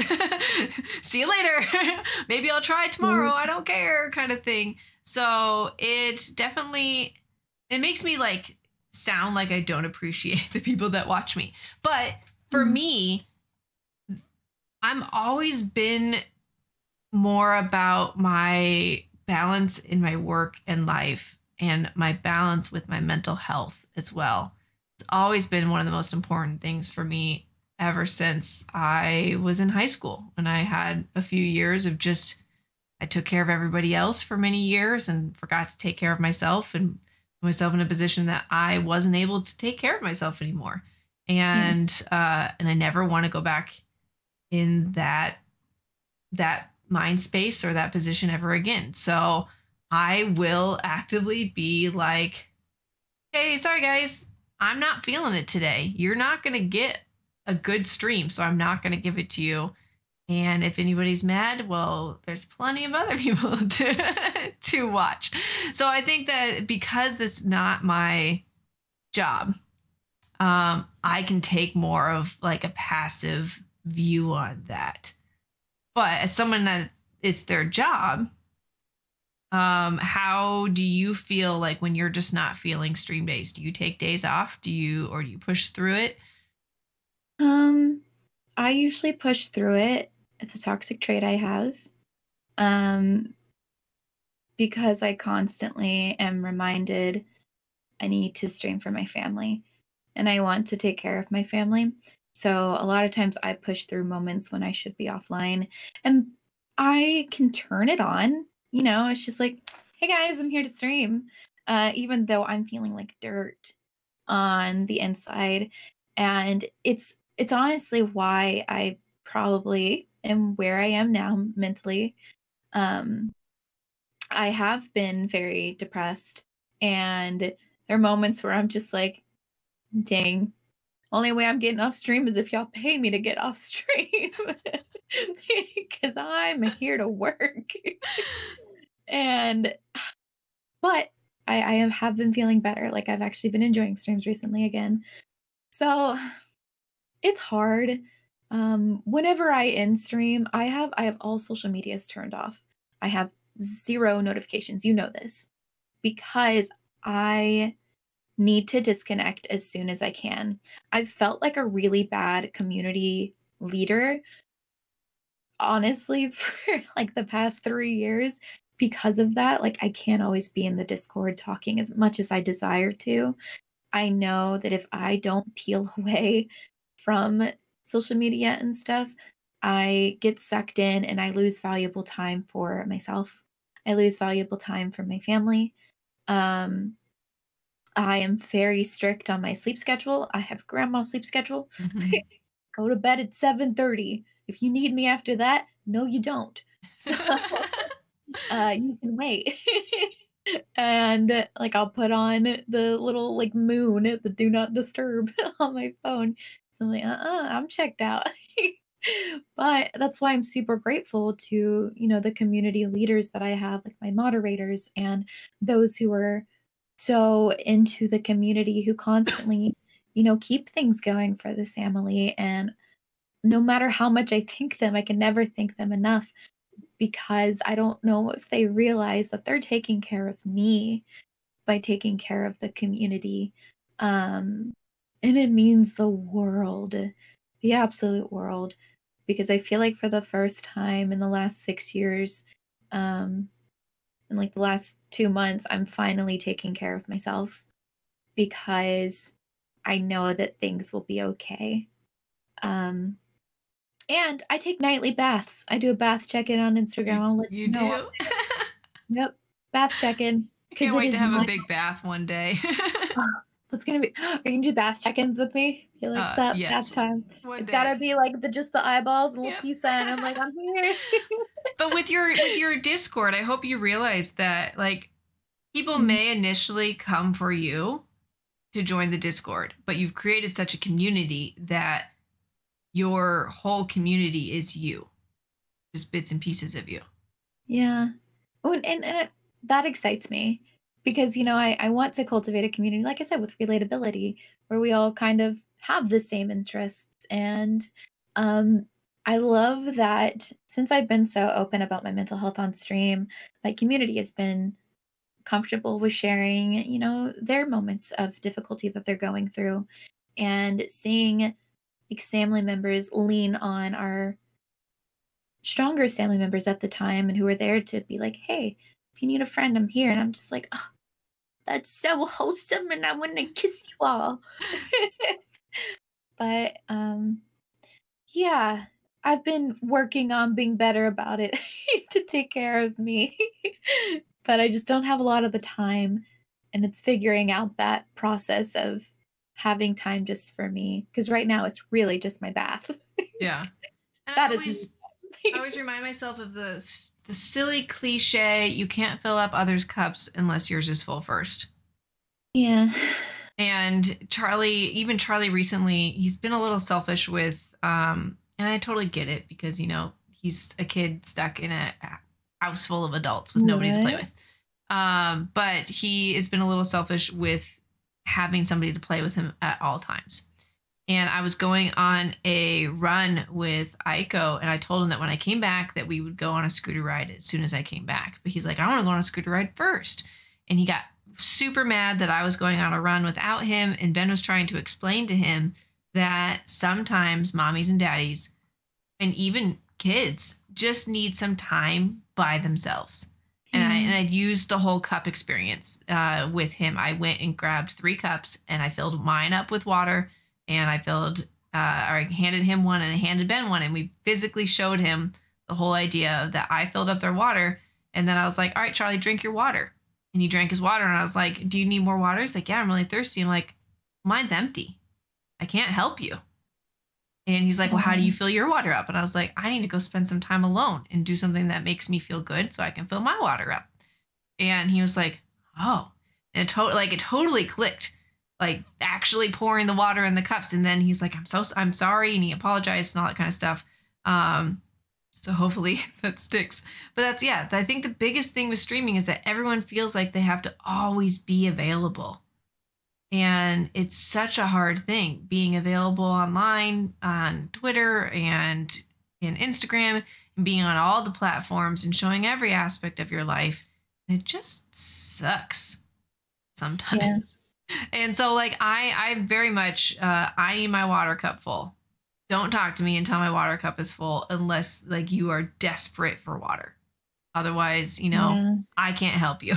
See you later. Maybe I'll try tomorrow. I don't care, kind of thing. So it definitely, it makes me like sound like I don't appreciate the people that watch me. But for me, I'm always been more about my balance in my work and life, and my balance with my mental health as well. It's always been one of the most important things for me ever since I was in high school. And I had a few years of just, I took care of everybody else for many years and forgot to take care of myself, and put myself in a position that I wasn't able to take care of myself anymore. And, and I never want to go back in that mind space or that position ever again. So I will actively be like, hey, sorry guys, I'm not feeling it today. You're not going to get a good stream, so I'm not going to give it to you. And if anybody's mad, well, there's plenty of other people to watch. So I think that because this is not my job, I can take more of like a passive view on that. But as someone that it's their job, how do you feel like when you're just not feeling stream days? Do you take days off? Do you push through it? I usually push through it. It's a toxic trait I have, because I constantly am reminded I need to stream for my family, and I want to take care of my family. So a lot of times I push through moments when I should be offline, and I can turn it on. You know, it's just like, hey guys, I'm here to stream, even though I'm feeling like dirt on the inside. And it's honestly why I probably am where I am now mentally. I have been very depressed And there are moments where I'm just like, dang, only way I'm getting off stream is if y'all pay me to get off stream. Because I'm here to work. And, but I have been feeling better. Like, I've actually been enjoying streams recently again. So it's hard. Whenever I end stream, I have all social medias turned off. I have zero notifications. You know this, because I need to disconnect as soon as I can. I've felt like a really bad community leader, honestly, for like the past 3 years. Because of that, like, I can't always be in the Discord talking as much as I desire to. I know that if I don't peel away from social media and stuff, I get sucked in and I lose valuable time for myself. I lose valuable time for my family. I am very strict on my sleep schedule. I have grandma's sleep schedule. Mm-hmm. Go to bed at 7:30. If you need me after that, no, you don't. So... you can wait. And like, I'll put on the little like moon, the do not disturb on my phone. So I'm like, I'm checked out. But that's why I'm super grateful to, you know, the community leaders that I have, like my moderators and those who are so into the community, who constantly, you know, keep things going for this family. And no matter how much I thank them, I can never thank them enough. Because I don't know if they realize that they're taking care of me by taking care of the community. And it means the world, the absolute world, because I feel like for the first time in the last 6 years, in like the last 2 months, I'm finally taking care of myself, because I know that things will be okay. And I take nightly baths. I do a bath check-in on Instagram. I'll let you know. You do? Yep. Bath check-in. I can't wait to have a big bath one day. It's going to be... Are you going to do bath check-ins with me? You like that? Yes. Bath time. It's got to be like just the eyeballs, a little peace sign. I'm like, I'm here. But with your Discord, I hope you realize that like people may initially come for you to join the Discord, but you've created such a community that your whole community is you, just bits and pieces of you. Yeah. Oh, and that excites me, because, you know, I want to cultivate a community, like I said, with relatability, where we all kind of have the same interests. And I love that since I've been so open about my mental health on stream, my community has been comfortable with sharing, you know, their moments of difficulty that they're going through, and seeing like family members lean on our stronger family members at the time, and who are there to be like, hey, if you need a friend, I'm here. And I'm just like, oh, that's so wholesome, and I want to kiss you all. But yeah, I've been working on being better about it to take care of me. But I just don't have a lot of the time, and it's figuring out that process of having time just for me, because right now it's really just my bath. Yeah. And I always remind myself of the silly cliche, you can't fill up others' cups unless yours is full first. Yeah. And even Charlie recently, he's been a little selfish with, and I totally get it, because, you know, he's a kid stuck in a house full of adults with nobody to play with. But he has been a little selfish with having somebody to play with him at all times. And I was going on a run with Aiko, and I told him that when I came back that we would go on a scooter ride as soon as I came back. But he's like, I want to go on a scooter ride first. And he got super mad that I was going on a run without him. And Ben was trying to explain to him that sometimes mommies and daddies and even kids just need some time by themselves. And I used the whole cup experience with him. I went and grabbed 3 cups, and I filled mine up with water, and I filled, or I handed him one, and I handed Ben one, and we physically showed him the whole idea that I filled up their water. And then I was like, all right, Charlie, drink your water. And he drank his water, and I was like, do you need more water? He's like, yeah, I'm really thirsty. I'm like, mine's empty. I can't help you. And he's like, well, how do you fill your water up? And I was like, I need to go spend some time alone and do something that makes me feel good so I can fill my water up. And he was like, oh. and it totally clicked, like actually pouring the water in the cups. And then he's like, I'm sorry. And he apologized and all that kind of stuff. So hopefully that sticks, but that's, yeah, I think the biggest thing with streaming is that everyone feels like they have to always be available. And it's such a hard thing being available online on Twitter and in Instagram and being on all the platforms and showing every aspect of your life. And it just sucks sometimes. Yeah. And so like I very much, I need my water cup full. Don't talk to me until my water cup is full unless like you are desperate for water. Otherwise, you know, yeah. I can't help you.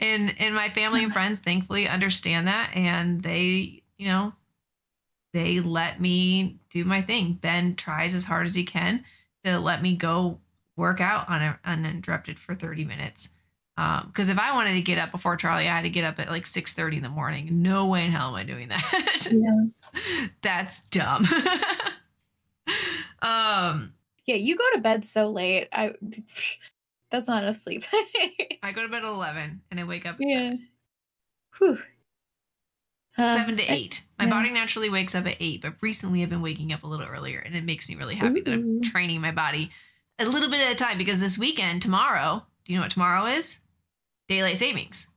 And my family and friends thankfully understand that, and they, you know, they let me do my thing. Ben tries as hard as he can to let me go work out uninterrupted for 30 minutes. Because if I wanted to get up before Charlie, I had to get up at like 6:30 in the morning. No way in hell am I doing that. Yeah. That's dumb. Yeah, you go to bed so late. That's not enough sleep. I go to bed at 11 and I wake up at 7. Whew. 7 to 8. My body naturally wakes up at 8, but recently I've been waking up a little earlier, and it makes me really happy that I'm training my body a little bit at a time, because this weekend, tomorrow, do you know what tomorrow is? Daylight savings.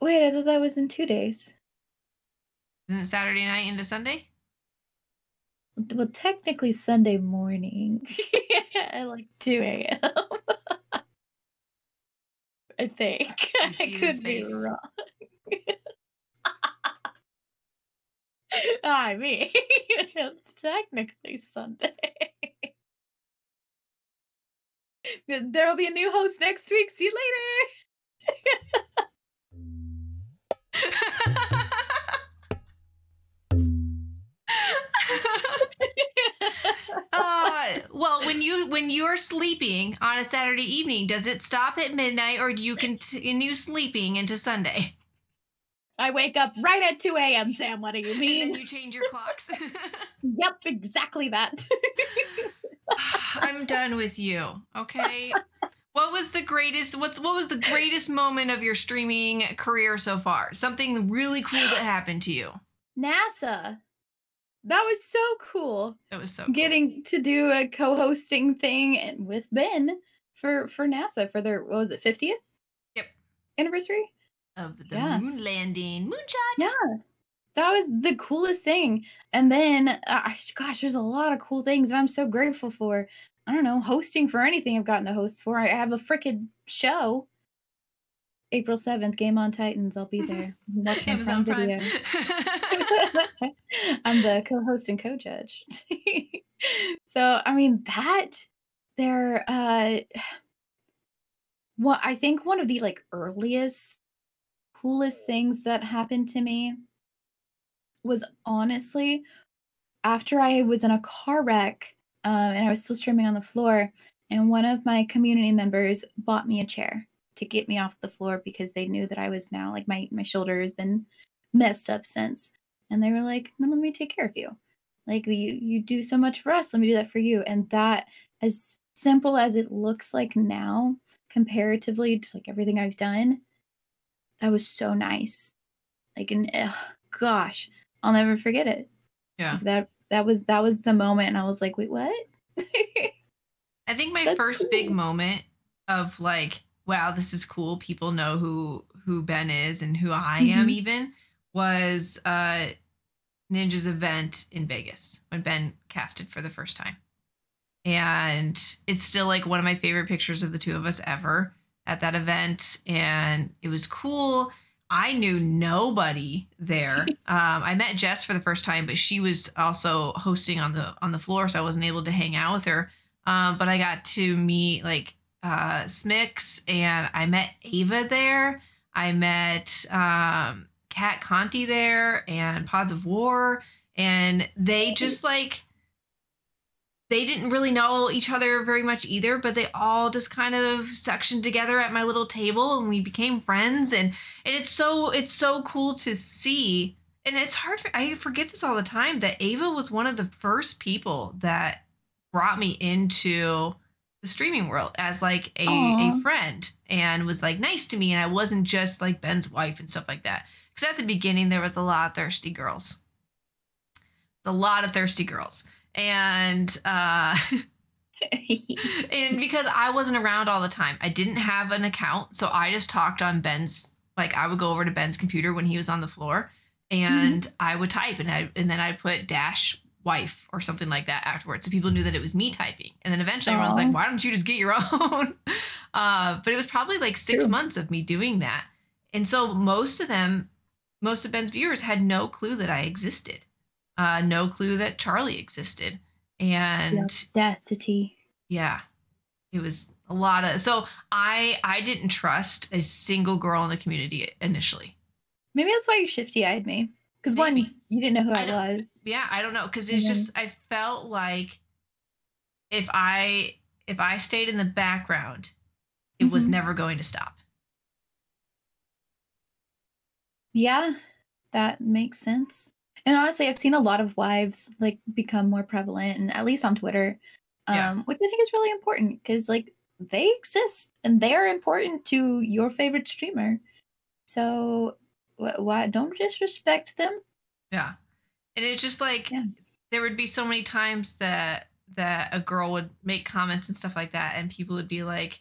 Wait, I thought that was in 2 days. Isn't it Saturday night into Sunday? Well, technically Sunday morning at like 2 a.m. I think. I could be wrong. I mean, it's technically Sunday. There'll be a new host next week. See you later. Well, when you're sleeping on a Saturday evening, does it stop at midnight, or do you continue sleeping into Sunday? I wake up right at 2 a.m., Sam. What do you mean? And then you change your clocks. Yep, exactly that. I'm done with you. Okay. What was the greatest moment of your streaming career so far? Something really cool that happened to you. NASA. That was so cool. That was so cool. Getting to do a co-hosting thing with Ben for NASA for their, what was it, 50th? Yep. Anniversary? Of the moon landing. Moonshot. Yeah. That was the coolest thing. And then, gosh, there's a lot of cool things that I'm so grateful for. I don't know, hosting for anything I've gotten to host for. I have a freaking show. April 7th, Game on Titans. I'll be there. Watch my Amazon Prime video. I'm the co-host and co-judge. So, I mean, I think one of the like earliest, coolest things that happened to me was honestly after I was in a car wreck and I was still streaming on the floor, and one of my community members bought me a chair to get me off the floor because they knew that I was now like my shoulder has been messed up since, and they were like, no, let me take care of you, like you do so much for us, let me do that for you. And that, as simple as it looks like now comparatively to like everything I've done, that was so nice, like, and gosh, I'll never forget it. Yeah, like that was the moment, and I was like, wait, what? I think my first big moment of like, wow, this is cool, people know who Ben is and who I am even, was Ninja's event in Vegas when Ben casted for the first time. And it's still like one of my favorite pictures of the two of us ever at that event. And it was cool. I knew nobody there. I met Jess for the first time, but she was also hosting on the floor, so I wasn't able to hang out with her. But I got to meet like Smix, and I met Ava there. I met Kat Conti there, and Pods of War, and they just like, they didn't really know each other very much either, but they all just kind of sectioned together at my little table, and we became friends. And it's so cool to see. And it's hard for, I forget this all the time, that Ava was one of the first people that brought me into the streaming world as like a friend and was like nice to me. And I wasn't just like Ben's wife and stuff like that. Because at the beginning, there was a lot of thirsty girls. And and because I wasn't around all the time, I didn't have an account. So I just talked on Ben's, like I would go over to Ben's computer when he was on the floor and I would type and then I'd put dash wife or something like that afterwards. So people knew that it was me typing. And then eventually everyone's like, why don't you just get your own? But it was probably like six months of me doing that. And so most of them, most of Ben's viewers had no clue that I existed. No clue that Charlie existed. And audacity. Yeah, it was a lot of, so I didn't trust a single girl in the community initially. Maybe that's why you shifty-eyed me. Because one, you didn't know who I was. Yeah, I don't know. Because it's just, I felt like if I stayed in the background, it was never going to stop. Yeah, that makes sense. And honestly, I've seen a lot of wives like become more prevalent, and at least on Twitter, which I think is really important because like they exist and they are important to your favorite streamer. So why don't disrespect them? Yeah, and it's just like there would be so many times that a girl would make comments and stuff like that, and people would be like,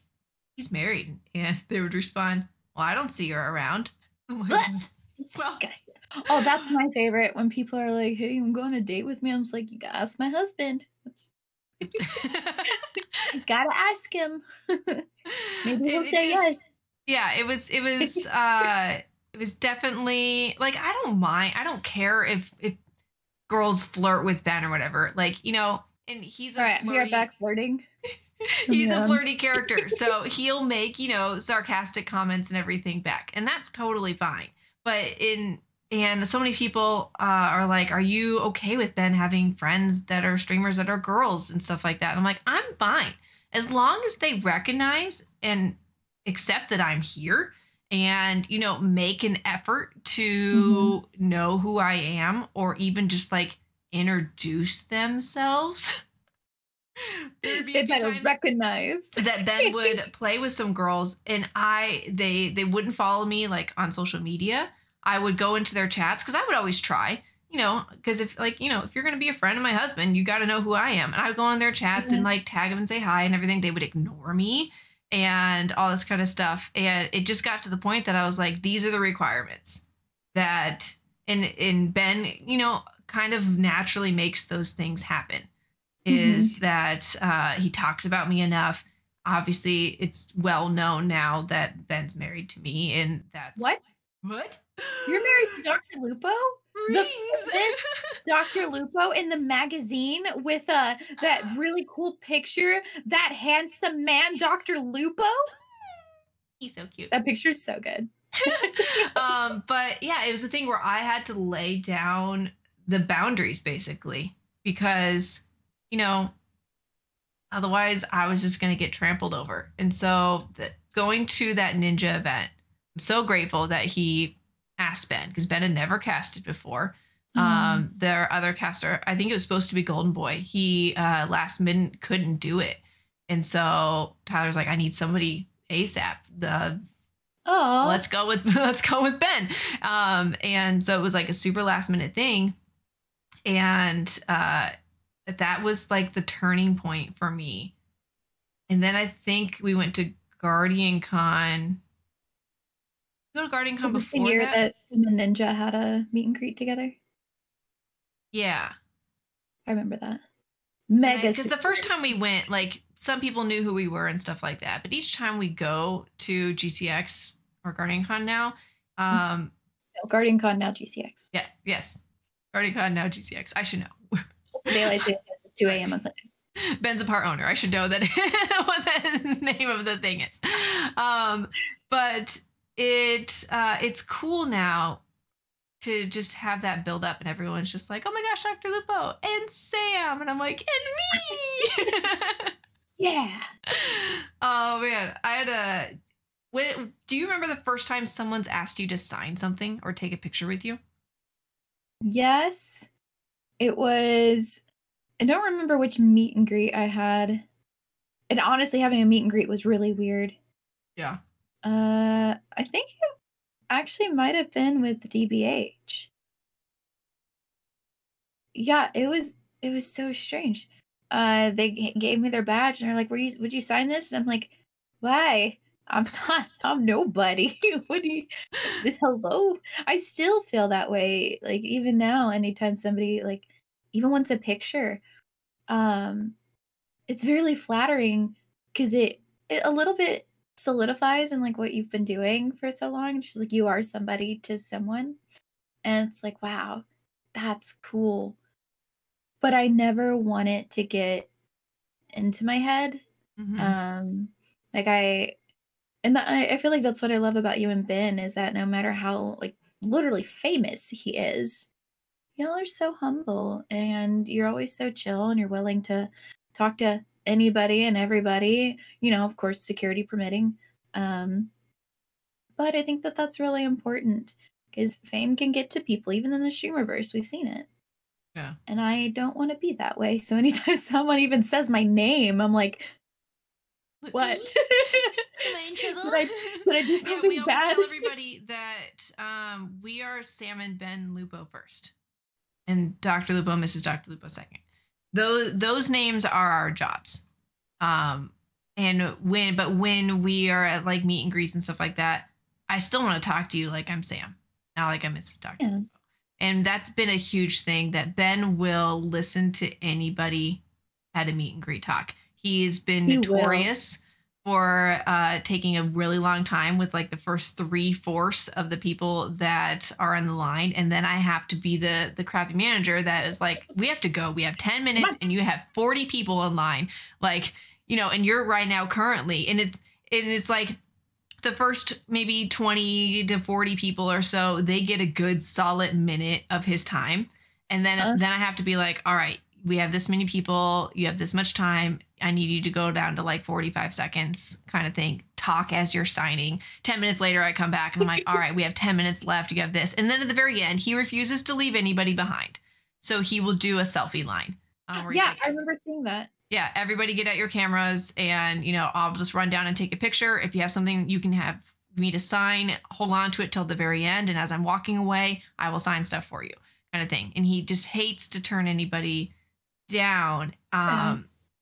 "He's married," and they would respond, "Well, I don't see her around." Well, oh, that's my favorite when people are like, "Hey, you want to go on a date with me?" I'm just like, "You gotta ask my husband." You gotta ask him. Maybe he'll say yes. Yeah, it was it was definitely like I don't mind. I don't care if girls flirt with Ben or whatever. Like, you know, and he's all right. We are back flirting. He's a flirty character, so he'll make, you know, sarcastic comments and everything back, and that's totally fine. But and so many people are like, "Are you okay with Ben having friends that are streamers that are girls and stuff like that?" And I'm like, I'm fine as long as they recognize and accept that I'm here, and you know, make an effort to know who I am, or even just like introduce themselves. They better recognize that Ben would play with some girls, and they wouldn't follow me like on social media. I would go into their chats because I would always try, you know, because if like, you know, if you're going to be a friend of my husband, you got to know who I am. And I would go on their chats and like tag them and say hi and everything. They would ignore me and all this kind of stuff. And it just got to the point that I was like, these are the requirements that and Ben, you know, kind of naturally makes those things happen. Is that he talks about me enough. Obviously, it's well known now that Ben's married to me, and that's what you're married to DrLupo. DrLupo in the magazine with that really cool picture. That handsome man, DrLupo. He's so cute. That picture's so good. But yeah, it was a thing where I had to lay down the boundaries basically because, you know, otherwise I was just going to get trampled over. And so going to that ninja event, I'm so grateful that he asked Ben because Ben had never casted before. Their other caster, I think it was supposed to be Golden Boy. He last minute couldn't do it. And so Tyler's like, I need somebody ASAP. Let's go with Ben. And so it was like a super last minute thing. And, that was like the turning point for me. And then I think we went to GuardianCon. Go to GuardianCon before the year that Tim and Ninja had a meet and greet together. Yeah, I remember that. Mega, because the first time we went, like some people knew who we were and stuff like that. But each time we go to GCX or GuardianCon now, no, GuardianCon now GCX. Yeah, yes, GuardianCon now GCX. I should know. Daylight Savings is 2 a.m. on Sunday. Ben's a part owner. I should know that what the name of the thing is. But it's cool now to just have that build up, and everyone's just like, "Oh my gosh, DrLupo and Sam," and I'm like, "And me!" Yeah. Oh man, I had a. Do you remember the first time someone's asked you to sign something or take a picture with you? Yes. It was, I don't remember which meet and greet I had. And honestly, having a meet and greet was really weird. Yeah. I think it actually might have been with DBH. Yeah, it was so strange. They gave me their badge and they're like, would you sign this? And I'm like, why? I'm nobody. What do you, hello? I still feel that way. Like, even now, anytime somebody, like, even wants a picture, it's really flattering because it a little bit solidifies in, like, what you've been doing for so long. It's just like, you are somebody to someone. And it's like, wow, that's cool. But I never want it to get into my head. Mm-hmm. I feel like that's what I love about you and Ben, is that no matter how, like, literally famous he is, y'all are so humble and you're always so chill and you're willing to talk to anybody and everybody, you know, of course, security permitting. But I think that that's really important because fame can get to people, even in the streamerverse. We've seen it. Yeah. And I don't want to be that way. So anytime someone even says my name, I'm like, what? Am I in trouble? Did I do something we always bad? Tell everybody that we are Sam and Ben Lupo first, and Dr. Lupo, Mrs. Dr. Lupo second. Those names are our jobs. But when we are at, like, meet and greets and stuff like that, I still want to talk to you like I'm Sam, not like I'm Mrs. Dr. Yeah. Lupo. And that's been a huge thing, that Ben will listen to anybody at a meet and greet talk. He's been notorious for taking a really long time with, like, the first 3/4 of the people that are on the line. And then I have to be the crappy manager that is like, we have to go. We have 10 minutes and you have 40 people in line. Like, you know, and you're right now currently. And it's like the first maybe 20 to 40 people or so, they get a good solid minute of his time. And then I have to be like, all right, we have this many people. You have this much time. I need you to go down to like 45 seconds kind of thing. Talk as you're signing. 10 minutes later, I come back and I'm like, all right, we have 10 minutes left. You have this. And then at the very end, he refuses to leave anybody behind. So he will do a selfie line. Yeah, like, I remember seeing that. Yeah, everybody get out your cameras and, you know, I'll just run down and take a picture. If you have something you can have me to sign, hold on to it till the very end. And as I'm walking away, I will sign stuff for you kind of thing. And he just hates to turn anybody down.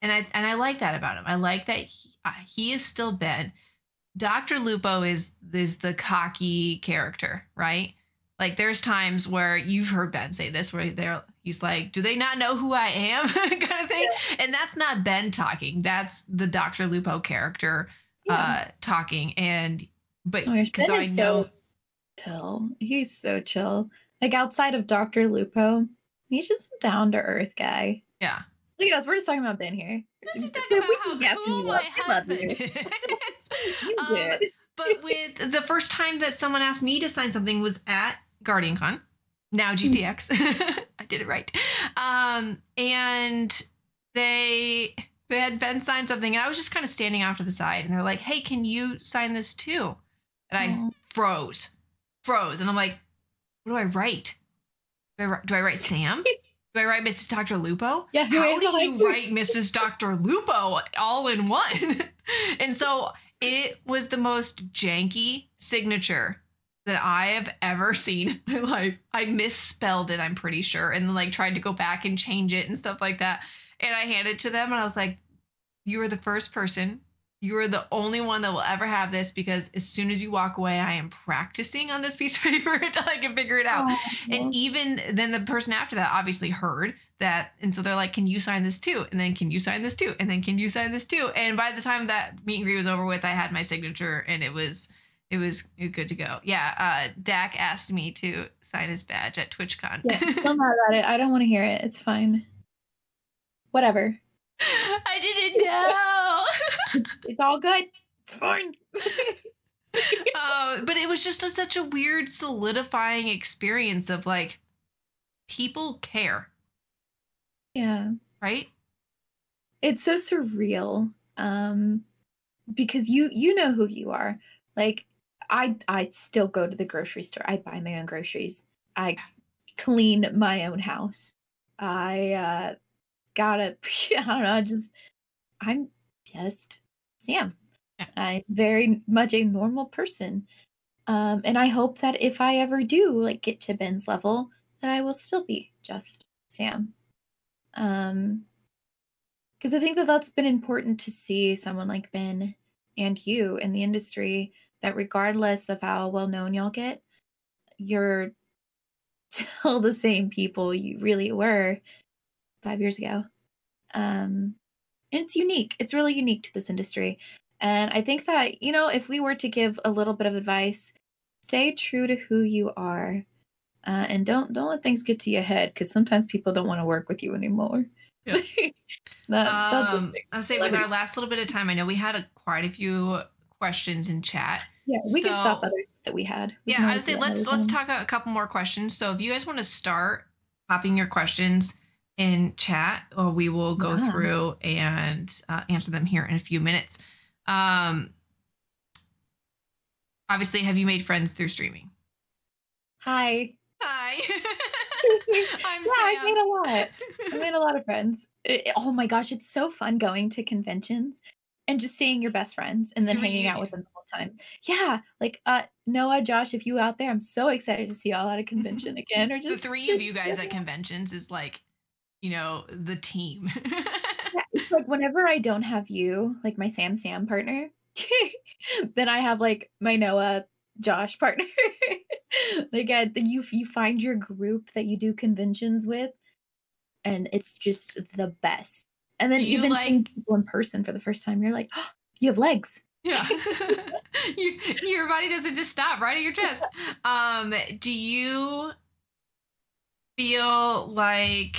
And I like that about him. I like that he is still Ben. Dr. Lupo is the cocky character, right? Like, there's times where you've heard Ben say this, where he's like, do they not know who I am? kind of thing. Yeah. And that's not Ben talking. That's the Dr. Lupo character talking. And but because I know, so chill. He's so chill. Like, outside of Dr. Lupo, he's just a down to earth guy. Yeah. Look at us. We're just talking about Ben here. Let's just talk about how cool my husband is. But with the first time that someone asked me to sign something was at GuardianCon, now GCX. I did it right. And they had Ben sign something, and I was just kind of standing off to the side, and they're like, "Hey, can you sign this too?" And I froze, and I'm like, "What do I write? Do I write Sam?" Do I write Mrs. Dr. Lupo? Yeah. How do you write Mrs. Dr. Lupo all in one? And so it was the most janky signature that I have ever seen in my life. I misspelled it, I'm pretty sure, and like tried to go back and change it and stuff like that. And I handed it to them and I was like, you are the first person. You are the only one that will ever have this, because as soon as you walk away, I am practicing on this piece of paper until I can figure it out. Oh, and even then the person after that obviously heard that. And so they're like, can you sign this too? And then can you sign this too? And then can you sign this too? And by the time that meet and greet was over with, I had my signature and it was good to go. Yeah. Dak asked me to sign his badge at TwitchCon. Yeah, don't worry about it. I don't want to hear it. It's fine. Whatever. I didn't know. It's all good. It's fine. But it was just such a weird solidifying experience of, like, people care. Yeah. Right? It's so surreal. Because you know who you are. Like, I still go to the grocery store. I buy my own groceries. I clean my own house. I don't know. I'm just Sam. Yeah. I'm very much a normal person. And I hope that if I ever do like get to Ben's level, that I will still be just Sam. Because I think that that's been important to see someone like Ben and you in the industry, that regardless of how well-known y'all get, you're still the same people you really were 5 years ago. And it's unique. It's really unique to this industry. And I think that, you know, if we were to give a little bit of advice, stay true to who you are. And don't let things get to your head, because sometimes people don't want to work with you anymore. Yeah. I'll say with our last little bit of time, I know we had quite a few questions in chat. Yeah, we can stop others that we had. I would say let's talk a couple more questions. So if you guys want to start popping your questions in chat, we will go through and answer them here in a few minutes. Obviously, have you made friends through streaming? Hi. I'm Sam. I made a lot of friends. Oh my gosh, it's so fun going to conventions and just seeing your best friends and then hanging out with them the whole time. Yeah, like Noah, Josh, if you out there, I'm so excited to see y'all at a convention again. Or just the three of you guys at conventions is like, you know, the team. Yeah, it's like whenever I don't have you, like my Sam partner, then I have like my Noah, Josh partner. Like you find your group that you do conventions with, and it's just the best. And then even like seeing people in person for the first time, you're like, oh, you have legs. Yeah. your body doesn't just stop right at your chest. Do you feel like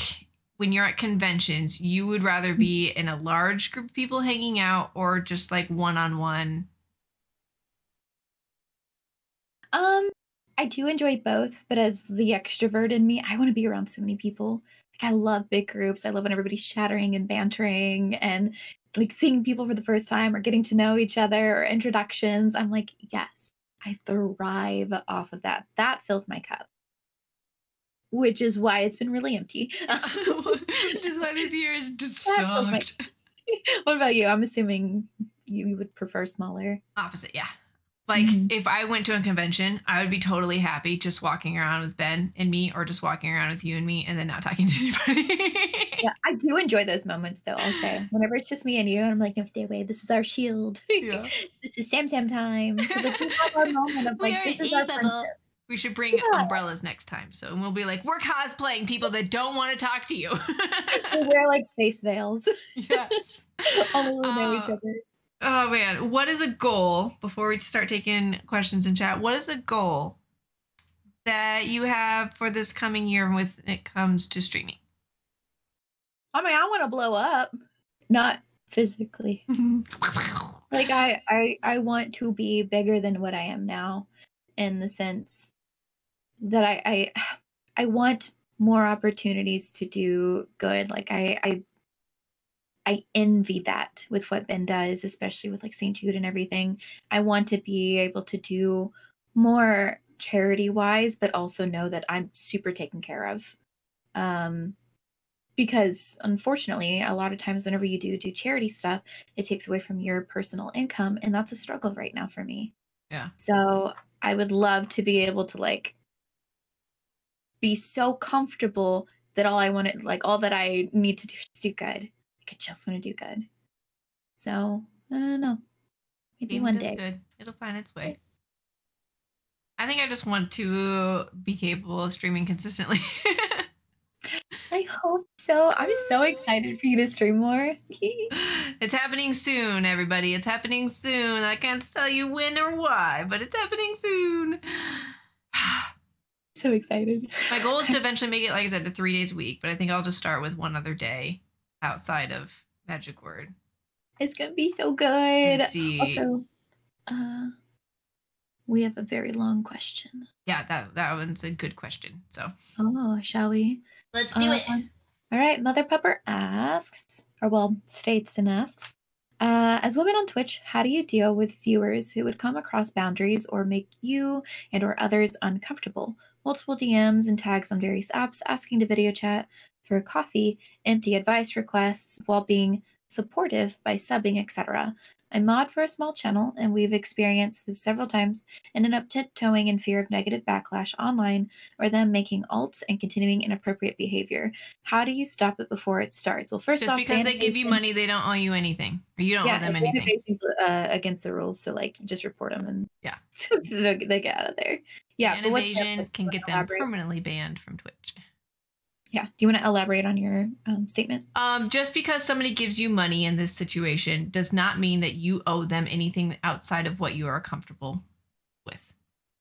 when you're at conventions, you would rather be in a large group of people hanging out or just like one-on-one? I do enjoy both, but as the extrovert in me, I want to be around so many people. Like I love big groups. I love when everybody's chattering and bantering and like seeing people for the first time or getting to know each other or introductions. I'm like, yes, I thrive off of that. That fills my cup, which is why it's been really empty. Which is why this year is just sucked. What about you? I'm assuming you would prefer smaller. Opposite, yeah. Like if I went to a convention, I would be totally happy just walking around with Ben and me, or just walking around with you and me and then not talking to anybody. Yeah, I do enjoy those moments though, I'll say. Whenever it's just me and you, and I'm like, no, stay away. This is our shield. Yeah. This is Sam time. Like, we have our moment of like, this is our friendship. We should bring umbrellas next time. So and we'll be like, we're cosplaying people that don't want to talk to you. We wear like face veils. Yes. All we know each other. Oh, man. What is a goal, before we start taking questions in chat, what is a goal that you have for this coming year when it comes to streaming? I mean, I want to blow up. Not physically. Like, I want to be bigger than what I am now, in the sense that I want more opportunities to do good. Like, I envy that with what Ben does, especially with like St. Jude and everything. I want to be able to do more charity wise, but also know that I'm super taken care of. Because unfortunately, a lot of times whenever you do charity stuff, it takes away from your personal income. And that's a struggle right now for me. Yeah. So I would love to be able to like be so comfortable that all that I need to do is do good. I just want to do good. So, I don't know. Maybe one day. Good. It'll find its way. I think I just want to be capable of streaming consistently. I hope so. I'm so excited for you to stream more. It's happening soon, everybody. It's happening soon. I can't tell you when or why, but it's happening soon. So excited. My goal is to eventually make it, like I said, to 3 days a week, but I think I'll just start with one other day outside of Magic Word. It's gonna be so good. Also, we have a very long question. Yeah, that one's a good question. So, shall we? Let's do it. All right. Mother Pupper asks, or well, states and asks, as women on Twitch, how do you deal with viewers who would come across boundaries or make you and or others uncomfortable? Multiple DMs and tags on various apps asking to video chat for coffee, empty advice requests, while being supportive by subbing, etc. I mod for a small channel, and we've experienced this several times, and ended up tiptoeing in fear of negative backlash online or them making alts and continuing inappropriate behavior. How do you stop it before it starts? Well, first off, just because they give you money, they don't owe you anything. Or you don't owe them anything. Against the rules, so like just report them and they get out of there. Yeah, and invasion can get them permanently banned from Twitch. Yeah. Do you want to elaborate on your statement? Just because somebody gives you money in this situation does not mean that you owe them anything outside of what you are comfortable with.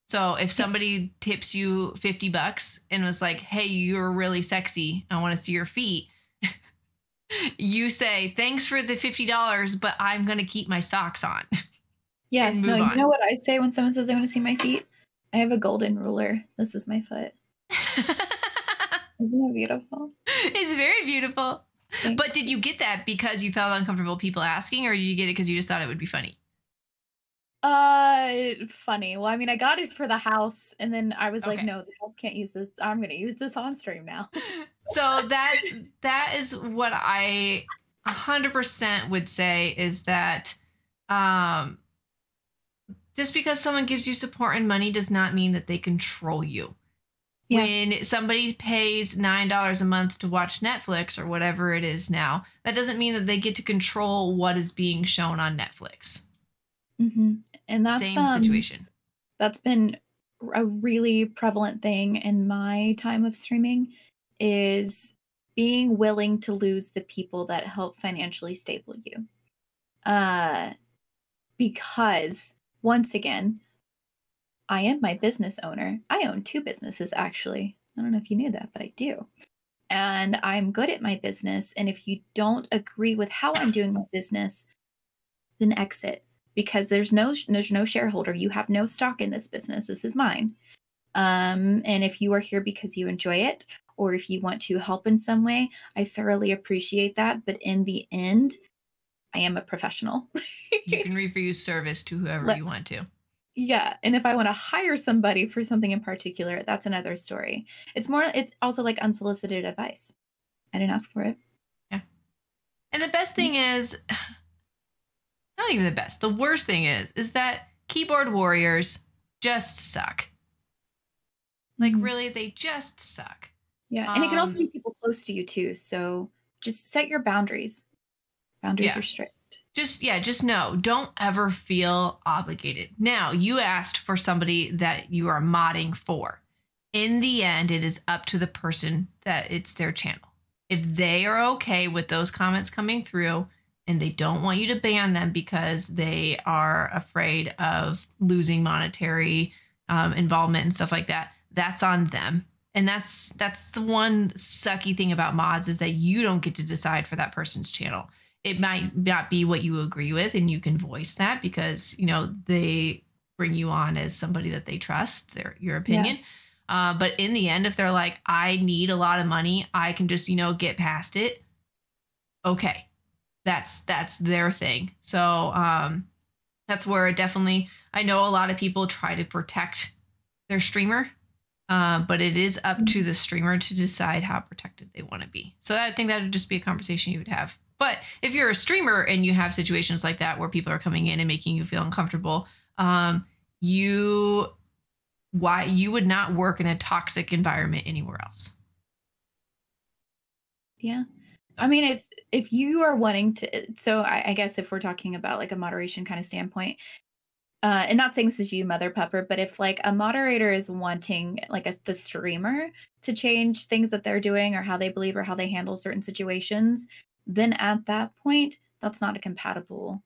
So if somebody tips you 50 bucks and was like, hey, you're really sexy, I want to see your feet. You say, thanks for the $50, but I'm going to keep my socks on. Yeah. No, you know what I say when someone says I want to see my feet? I have a golden ruler. This is my foot. Isn't that beautiful? It's very beautiful. Thanks. But did you get that because you felt uncomfortable people asking, or did you get it because you just thought it would be funny? Funny. Well, I mean, I got it for the house, and then I was like, no, the house can't use this. I'm going to use this on stream now. So that is what I 100% would say, is that just because someone gives you support and money does not mean that they control you. Yeah. When somebody pays $9 a month to watch Netflix or whatever it is now, that doesn't mean that they get to control what is being shown on Netflix. Mm-hmm. And that's same situation. That's been a really prevalent thing in my time of streaming, is being willing to lose the people that help financially stable you. Because once again, I am my business owner. I own two businesses, actually. I don't know if you knew that, but I do. And I'm good at my business. And if you don't agree with how I'm doing my business, then exit, because there's no shareholder. You have no stock in this business. This is mine. And if you are here because you enjoy it, or if you want to help in some way, I thoroughly appreciate that. But in the end, I am a professional. You can refuse service to whoever you want to. Yeah. And if I want to hire somebody for something in particular, that's another story. It's also like unsolicited advice. I didn't ask for it. Yeah. And the best thing is, not even the best, the worst thing is that keyboard warriors just suck. Like, really, they just suck. Yeah. And it can also be people close to you too. So just set your boundaries. Boundaries are strict. Just know, don't ever feel obligated. Now, you asked for somebody that you are modding for. In the end, it is up to the person that it's their channel. If they are okay with those comments coming through and they don't want you to ban them because they are afraid of losing monetary involvement and stuff like that, that's on them. And that's the one sucky thing about mods, is that you don't get to decide for that person's channel. It might not be what you agree with, and you can voice that because, you know, they bring you on as somebody that they trust, your opinion. Yeah. But in the end, if they're like, I need a lot of money, I can just, you know, get past it. Okay. That's their thing. So that's where definitely, I know a lot of people try to protect their streamer, but it is up to the streamer to decide how protected they want to be. So I think that would just be a conversation you would have. But if you're a streamer and you have situations like that where people are coming in and making you feel uncomfortable, you would not work in a toxic environment anywhere else. Yeah. I mean, if you are wanting to, so I guess if we're talking about like a moderation kind of standpoint, and not saying this is you, Mother Pupper, but if like a moderator is wanting like the streamer to change things that they're doing or how they believe or how they handle certain situations, then at that point, that's not a compatible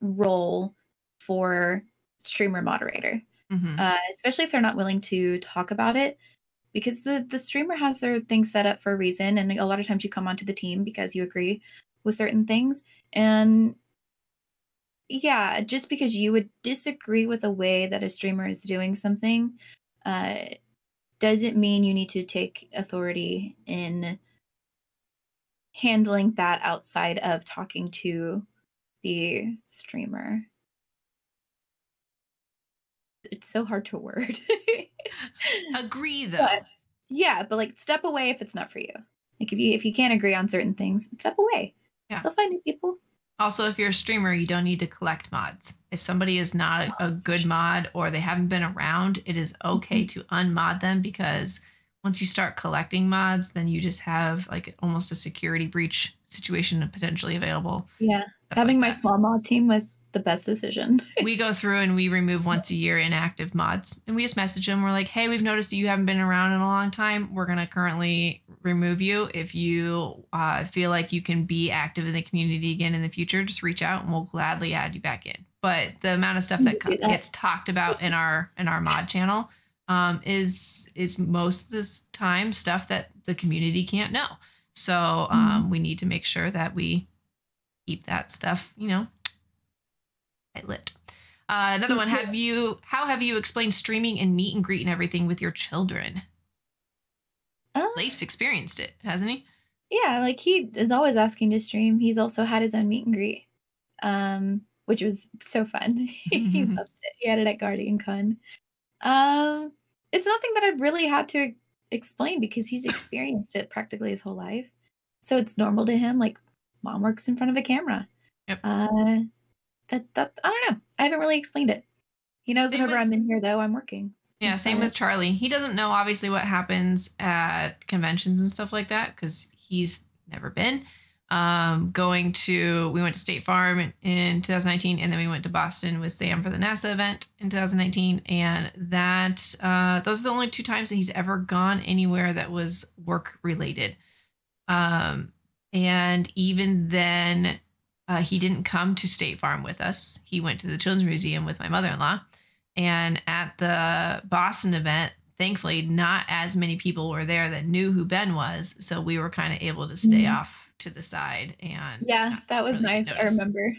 role for streamer moderator, especially if they're not willing to talk about it, because the streamer has their things set up for a reason. And a lot of times you come onto the team because you agree with certain things. And yeah, just because you would disagree with the way that a streamer is doing something doesn't mean you need to take authority in handling that outside of talking to the streamer. It's so hard to word. Agree, though. But, yeah, but like step away if it's not for you. Like if you can't agree on certain things, step away. Yeah, they'll find new people. Also, if you're a streamer, you don't need to collect mods. If somebody is not a good mod or they haven't been around, it is okay to unmod them, because once you start collecting mods, then you just have like almost a security breach situation potentially available. Yeah, having my small mod team was the best decision. We go through and we remove once a year inactive mods, and we just message them. We're like, hey, we've noticed that you haven't been around in a long time. We're going to currently remove you. If you feel like you can be active in the community again in the future, just reach out and we'll gladly add you back in. But the amount of stuff that gets talked about in our mod channel is most of this time stuff that the community can't know. So we need to make sure that we keep that stuff, you know, lit. Another one. How have you explained streaming and meet and greet and everything with your children? Leif's experienced it, hasn't he? Yeah, like he is always asking to stream. He's also had his own meet and greet, which was so fun. He loved it. He had it at GuardianCon. It's nothing that I've really had to explain because he's experienced it practically his whole life, so it's normal to him. Like, mom works in front of a camera. Yep. That I don't know. I haven't really explained it. He knows whenever I'm in here, though, I'm working. Yeah, same with Charlie. He doesn't know, obviously, what happens at conventions and stuff like that because he's never been. We went to State Farm in 2019, and then we went to Boston with Sam for the NASA event in 2019. And those are the only two times that he's ever gone anywhere that was work related. And even then, he didn't come to State Farm with us. He went to the Children's Museum with my mother-in-law. And at the Boston event, thankfully, not as many people were there that knew who Ben was. So we were kind of able to stay off to the side. And yeah, that was really nice. Noticed. I remember.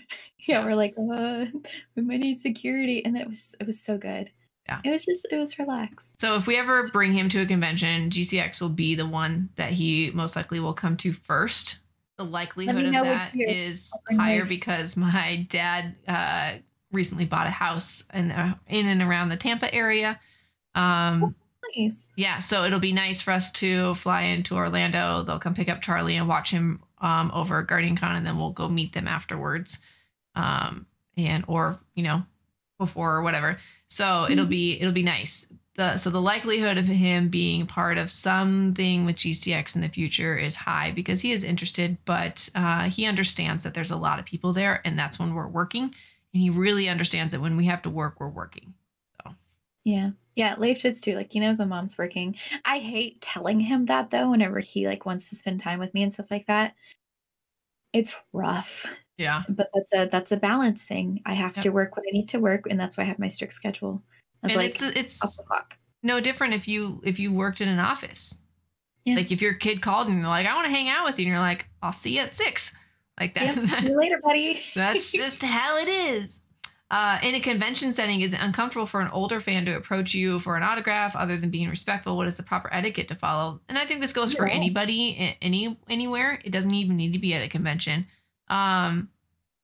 Yeah, we're like, we might need security. And then it was so good. Yeah. It was relaxed. So if we ever bring him to a convention, GCX will be the one that he most likely will come to first. The likelihood of that is higher because my dad recently bought a house in and around the Tampa area. Nice. Yeah, so it'll be nice for us to fly into Orlando. They'll come pick up Charlie and watch him over at GuardianCon, and then we'll go meet them afterwards, or before or whatever. So it'll be nice. So the likelihood of him being part of something with GCX in the future is high because he is interested, but he understands that there's a lot of people there, and that's when we're working. And he really understands that when we have to work, we're working. So yeah, Leif does too. Like, he knows when mom's working. I hate telling him that, though. Whenever he like wants to spend time with me and stuff like that, it's rough. Yeah, but that's a balance thing. I have to work when I need to work, and that's why I have my strict schedule. And like, it's no different if you worked in an office. Yeah. Like if your kid called and you're like, I want to hang out with you, and you're like, I'll see you at 6. Like that. Yep. See you later, buddy. That's just how it is. In a convention setting, is it uncomfortable for an older fan to approach you for an autograph other than being respectful? What is the proper etiquette to follow? And I think this goes for anybody, anywhere. It doesn't even need to be at a convention.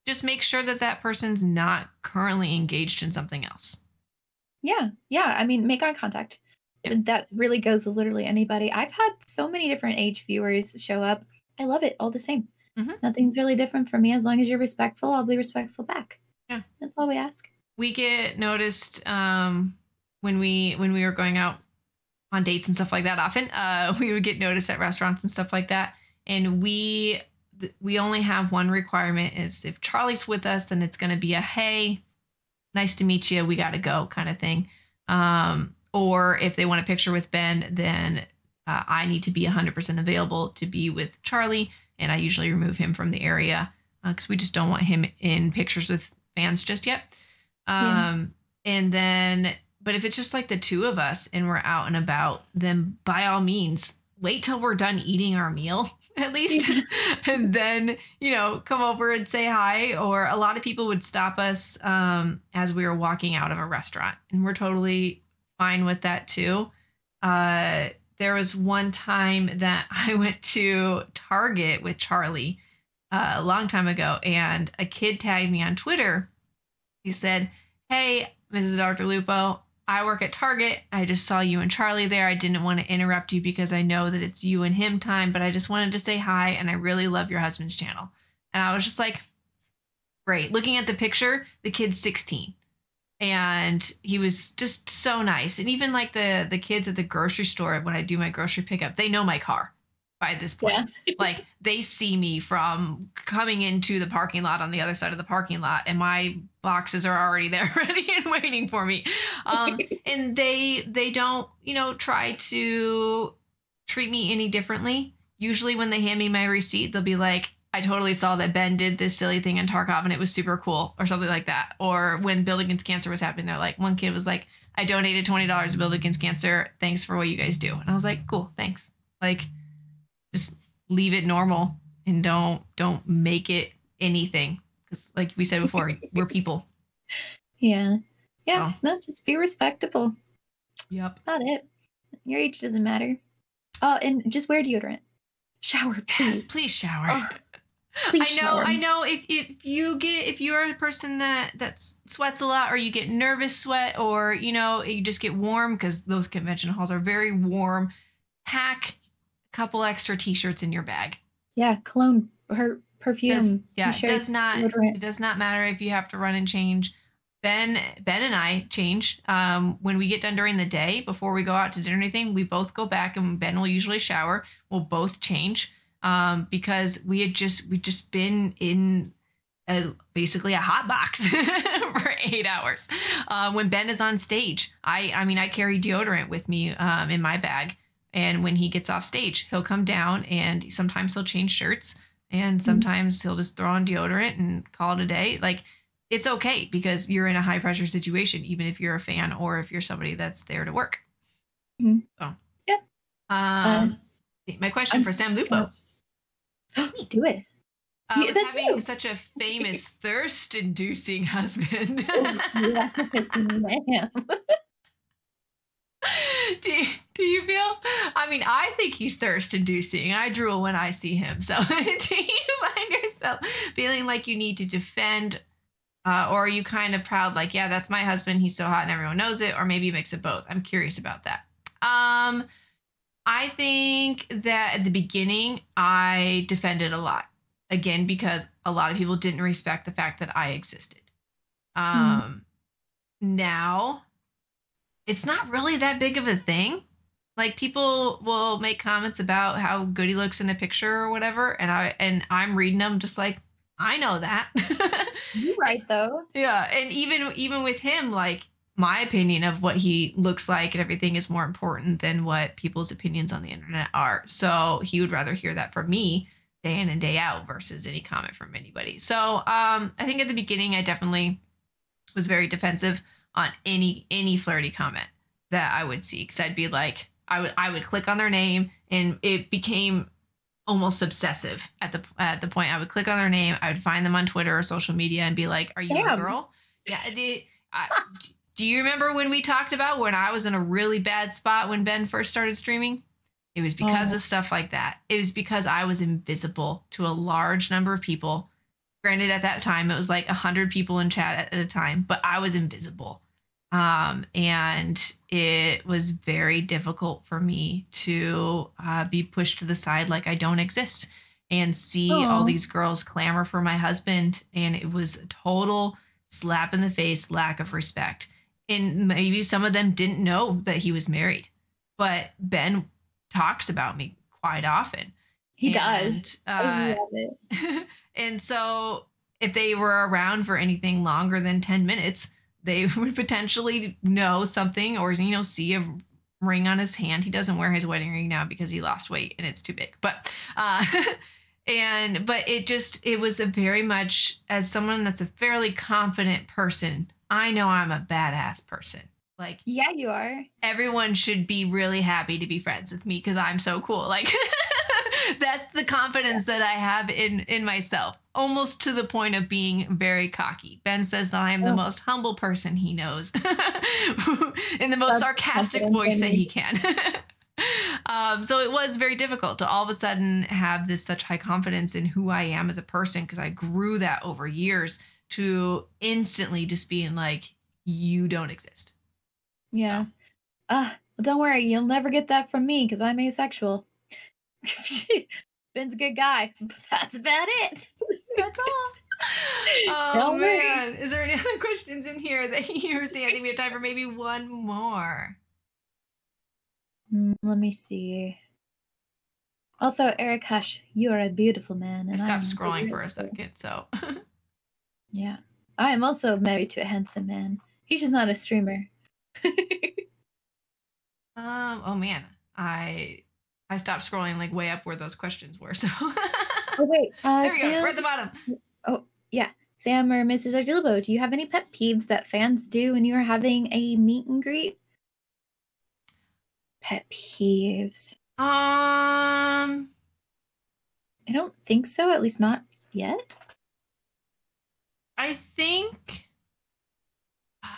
Just make sure that person's not currently engaged in something else. Yeah. I mean, make eye contact. Yep. That really goes with literally anybody. I've had so many different age viewers show up. I love it all the same. Mm-hmm. Nothing's really different for me. As long as you're respectful, I'll be respectful back. Yeah, that's all we ask. We get noticed when we were going out on dates and stuff like that. Often, we would get noticed at restaurants and stuff like that. And we only have one requirement: is if Charlie's with us, then it's going to be a hey, nice to meet you, we got to go kind of thing. Or if they want a picture with Ben, then I need to be 100% available to be with Charlie. And I usually remove him from the area because we just don't want him in pictures with fans just yet. And then, but if it's just like the two of us and we're out and about, then by all means, wait till we're done eating our meal at least. And then, come over and say hi. Or a lot of people would stop us as we were walking out of a restaurant, and we're totally fine with that too. There was one time that I went to Target with Charlie a long time ago, and a kid tagged me on Twitter. He said, "Hey, Mrs. DrLupo, I work at Target. I just saw you and Charlie there. I didn't want to interrupt you because I know that it's you and him time, but I just wanted to say hi, and I really love your husband's channel. And I was just like, great. Looking at the picture, the kid's 16. And he was just so nice. And even like the kids at the grocery store, when I do my grocery pickup, they know my car by this point. Yeah. Like they see me from coming into the parking lot on the other side of the parking lot, and my boxes are already there ready and waiting for me. And they don't, you know, try to treat me any differently. Usually when they hand me my receipt, they'll be like, I totally saw that Ben did this silly thing in Tarkov and it was super cool, or something like that. Or when Build Against Cancer was happening, they're like, one kid was like, I donated $20 to Build Against Cancer. Thanks for what you guys do. And I was like, cool, thanks. Like, just leave it normal and don't make it anything. Because like we said before, we're people. Yeah. Yeah. So. No, just be respectable. Yep. Not it. Your age doesn't matter. Oh, and just wear deodorant. Shower, please. Yes, please shower. Oh. I know. If you're a person that sweats a lot, or you get nervous sweat, or you know you just get warm, because those convention halls are very warm, pack a couple extra t-shirts in your bag. Yeah, cologne or perfume. It does not matter if you have to run and change. Ben and I change when we get done during the day before we go out to dinner or anything. We both go back, and Ben will usually shower. We'll both change. Because we just been in basically a hot box for 8 hours. When Ben is on stage, I carry deodorant with me in my bag, and when he gets off stage, he'll come down, and sometimes he'll change shirts, and sometimes he'll just throw on deodorant and call it a day. Like, it's okay, because you're in a high pressure situation, even if you're a fan or if you're somebody that's there to work. Mm-hmm. So yeah. My question for Sam Lupo. Do it. Having such a famous thirst-inducing husband. Yeah, I am. Do you feel? I mean, I think he's thirst-inducing. I drool when I see him. So do you find yourself feeling like you need to defend, or are you kind of proud, like, yeah, that's my husband. He's so hot and everyone knows it, or maybe a mix of both. I'm curious about that. I think that at the beginning, I defended a lot, again, because a lot of people didn't respect the fact that I existed. Now, it's not really that big of a thing. Like, people will make comments about how good he looks in a picture or whatever, and I'm reading them just like, I know that. You're right, though. Yeah, and even with him, like, my opinion of what he looks like and everything is more important than what people's opinions on the internet are. So he would rather hear that from me day in and day out versus any comment from anybody. So I think at the beginning, I definitely was very defensive on any flirty comment that I would see. Cause I'd be like, I would click on their name, and it became almost obsessive at the point. I would click on their name. I would find them on Twitter or social media and be like, are you a girl? Yeah. Do you remember when we talked about when I was in a really bad spot when Ben first started streaming? It was because of stuff like that. It was because I was invisible to a large number of people. Granted, at that time, it was like 100 people in chat at a time, but I was invisible. And it was very difficult for me to be pushed to the side like I don't exist and see all these girls clamor for my husband. And it was a total slap in the face, lack of respect. And maybe some of them didn't know that he was married, but Ben talks about me quite often. He does. I love it. And so if they were around for anything longer than 10 minutes, they would potentially know something, or, you know, see a ring on his hand. He doesn't wear his wedding ring now because he lost weight and it's too big. But, but it was a very much, as someone that's a fairly confident person, I know I'm a badass person. Like, yeah, you are. Everyone should be really happy to be friends with me because I'm so cool. Like, that's the confidence that I have in myself, almost to the point of being very cocky. Ben says that I am the most humble person he knows in the most sarcastic voice that he can. So it was very difficult to all of a sudden have this such high confidence in who I am as a person, because I grew that over years to instantly just being like, you don't exist. Yeah. Well, don't worry. You'll never get that from me because I'm asexual. Ben's a good guy. But that's about it. That's all. Oh man, is there any other questions in here that you were saying? I think we have time for maybe one more. Let me see. Also, Eric Hush, you are a beautiful man. And I stopped scrolling for a second, so. Yeah. I am also married to a handsome man. He's just not a streamer. Oh man, I stopped scrolling like way up where those questions were, so. Oh wait, there we go, we're at the bottom. Oh, yeah. Sam or Mrs. DrLupo, do you have any pet peeves that fans do when you are having a meet and greet? Pet peeves. I don't think so, at least not yet. I think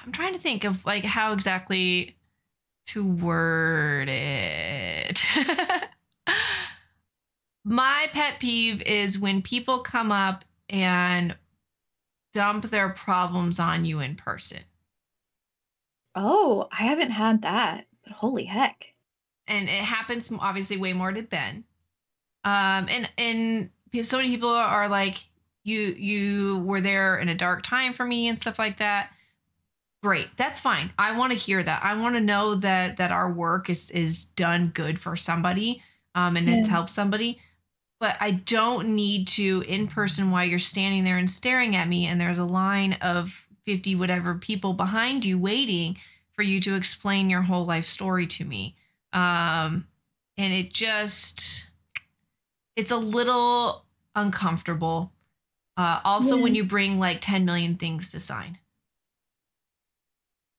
I'm trying to think of like how exactly to word it. My pet peeve is when people come up and dump their problems on you in person. Oh, I haven't had that, but holy heck. And it happens obviously way more to Ben. And so many people are like, you were there in a dark time for me and stuff like that. Great. That's fine. I want to hear that. I want to know that our work is done good for somebody and it's helped somebody. But I don't need to in person while you're standing there and staring at me and there's a line of 50 whatever people behind you waiting for you to explain your whole life story to me. And it just, it's a little uncomfortable. Also, when you bring like 10 million things to sign.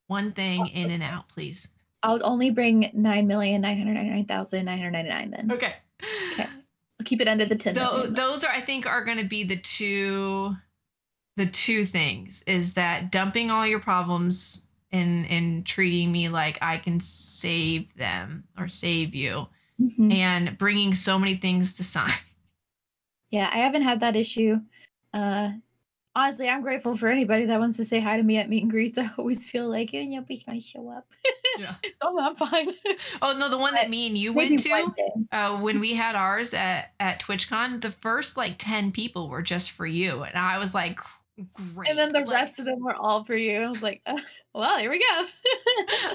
One thing in and out, please. I'll only bring 9,999,999 then. Okay. Okay. I'll keep it under the 10. Those are, I think, are going to be the two things is that dumping all your problems and treating me like I can save them or save you, mm-hmm. and bringing so many things to sign. Yeah, I haven't had that issue. Honestly, I'm grateful for anybody that wants to say hi to me at meet and greets. I always feel like, you know, please might show up. Yeah. So I'm fine. Oh, no, the one that me and you went to when we had ours at TwitchCon, the first like 10 people were just for you. And I was like, great. And then the rest of them were all for you. And I was like, oh, well, here we go.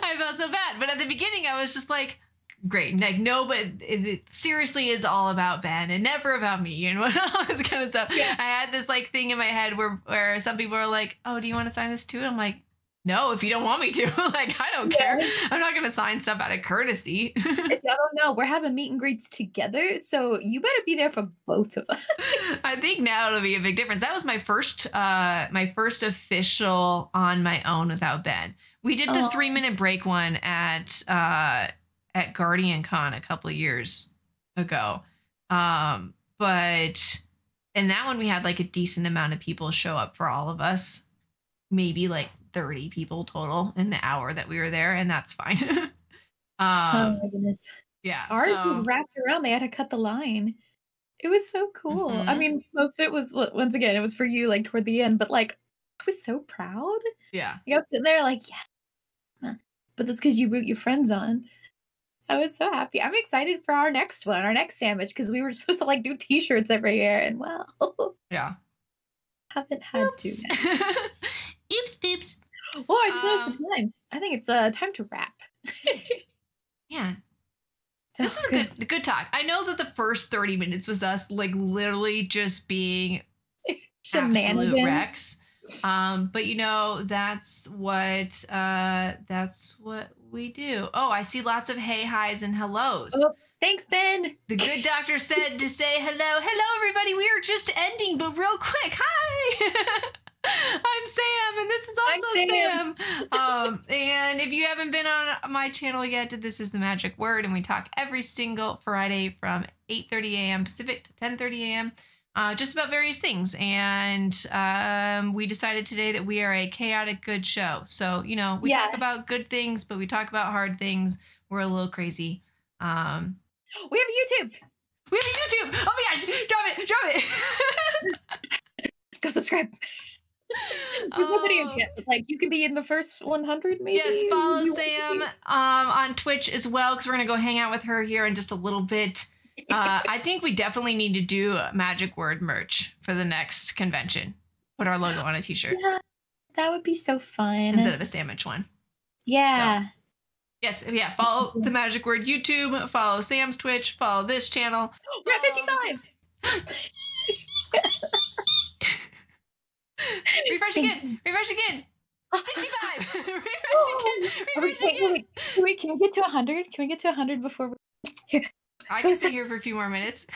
I felt so bad. But at the beginning, I was just like, great. Like, no, but it seriously is all about Ben and never about me and all this kind of stuff. Yeah. I had this like thing in my head where some people are like, oh, do you want to sign this too? And I'm like, no, if you don't want me to. Like, I don't care. I'm not going to sign stuff out of courtesy. I don't know. We're having meet and greets together, so you better be there for both of us. I think now it'll be a big difference. That was my first official on my own without Ben. We did the 3-minute break one at GuardianCon a couple of years ago. But in that one, we had like a decent amount of people show up for all of us, maybe like 30 people total in the hour that we were there. And that's fine. Oh my goodness. Yeah. Ours was wrapped around. They had to cut the line. It was so cool. Mm-hmm. I mean, most of it was, once again, it was for you like toward the end, but like, I was so proud. Yeah. You got sitting there like, yeah, but that's because you root your friends on. I was so happy. I'm excited for our next one, our next sandwich, because we were supposed to like do t-shirts every year, and well, yeah, haven't had to. Oops, peeps. Oh, I just noticed the time. I think it's time to wrap. Yeah, this is a good talk. I know that the first 30 minutes was us like literally just being absolute wrecks. But you know, that's what we do. Oh, I see lots of hey, hi's and hellos. Oh, thanks, Ben. The good doctor said to say hello. Hello, everybody. We are just ending, but real quick. Hi. I'm Sam, and this is also Sam. And if you haven't been on my channel yet, this is The Magic Word, and we talk every single Friday from 8:30 a.m. Pacific to 10:30 a.m. Just about various things. And we decided today that we are a chaotic good show. So, you know, we talk about good things, but we talk about hard things. We're a little crazy. We have a YouTube. We have a YouTube. Oh my gosh. Drop it. Go subscribe. video yet, but like you can be in the first 100 maybe. Yes, follow Sam on Twitch as well, because we're gonna go hang out with her here in just a little bit. I think we definitely need to do Magic Word merch for the next convention. Put our logo on a t-shirt. Yeah, that would be so fun. Instead of a sandwich one. Yeah. So, yes, yeah, follow the Magic Word YouTube, follow Sam's Twitch, follow this channel. We're at 55! Refresh again. 65. Refresh again. Wait, can we get to 100? Can we get to 100 before we... Here. I can sit here for a few more minutes.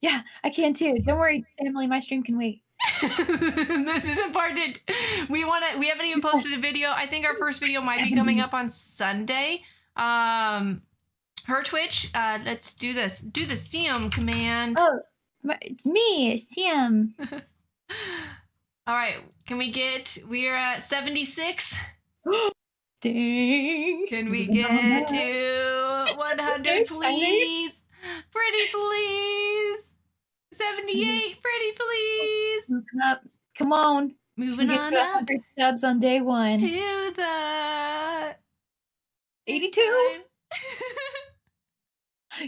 Yeah, I can too. Don't worry, Emily, my stream can wait. This isn't parted. We haven't even posted a video. I think our first video might be coming up on Sunday. Her Twitch, let's do this. Do the CM command. Oh, it's me, CM. All right, can we get, we're at 76. Dang. Can we get to 100, please? Pretty please. 78, pretty please. Come on. Moving on up. 100 subs on day one. To the... 82.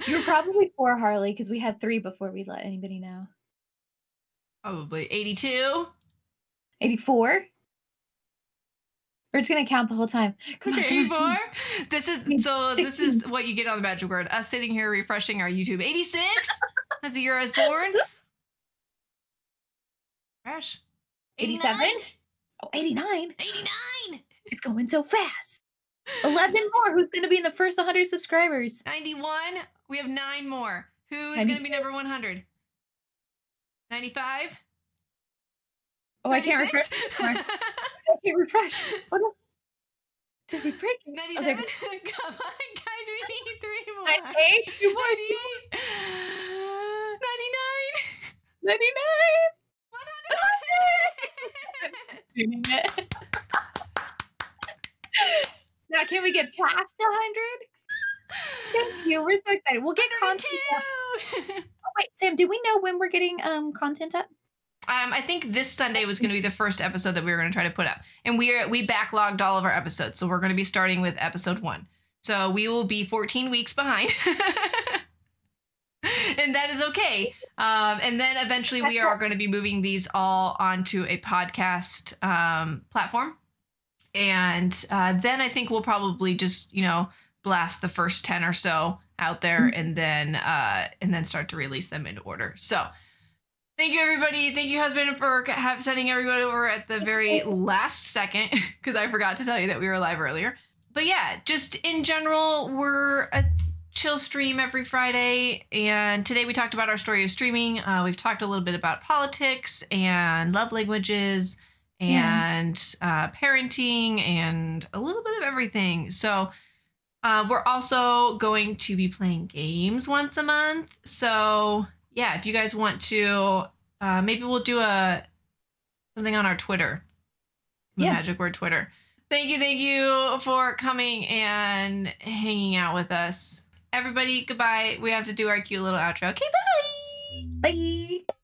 You're probably 4, Harley, because we had 3 before we let anybody know. Probably 82. 84. We're just gonna count the whole time. Come on, 84. Come on. This is what you get on the Magic Word. Us sitting here refreshing our YouTube. 86. That's the year I was born. Fresh. 87. Oh, 89. 89. It's going so fast. 11 more. Who's gonna be in the first 100 subscribers? 91. We have 9 more. Who is 92. Gonna be number 100? 95. Oh, 96? I can't refresh. I can't refresh. Oh, no. Did we break it? 97? Okay. Come on, guys. We need 3 more. 98? 2 more. 98? 99? 99? 100? Now, can we get past 100? Thank you. We're so excited. We'll get content up. Oh, wait, Sam, do we know when we're getting content up? I think this Sunday was going to be the first episode that we were going to try to put up, and we backlogged all of our episodes, so we're going to be starting with episode 1. So we will be 14 weeks behind, and that is okay. And then eventually we are going to be moving these all onto a podcast platform, and then I think we'll probably just blast the first 10 or so out there, and then start to release them in order. So. Thank you, everybody. Thank you, husband, for sending everyone over at the very last second, because I forgot to tell you that we were live earlier. But yeah, just in general, we're a chill stream every Friday. And today we talked about our story of streaming. We've talked a little bit about politics and love languages and parenting and a little bit of everything. So we're also going to be playing games once a month. So... yeah, if you guys want to, maybe we'll do something on our Twitter, the Magic Word Twitter. Thank you for coming and hanging out with us, everybody. Goodbye. We have to do our cute little outro. Okay, bye. Bye.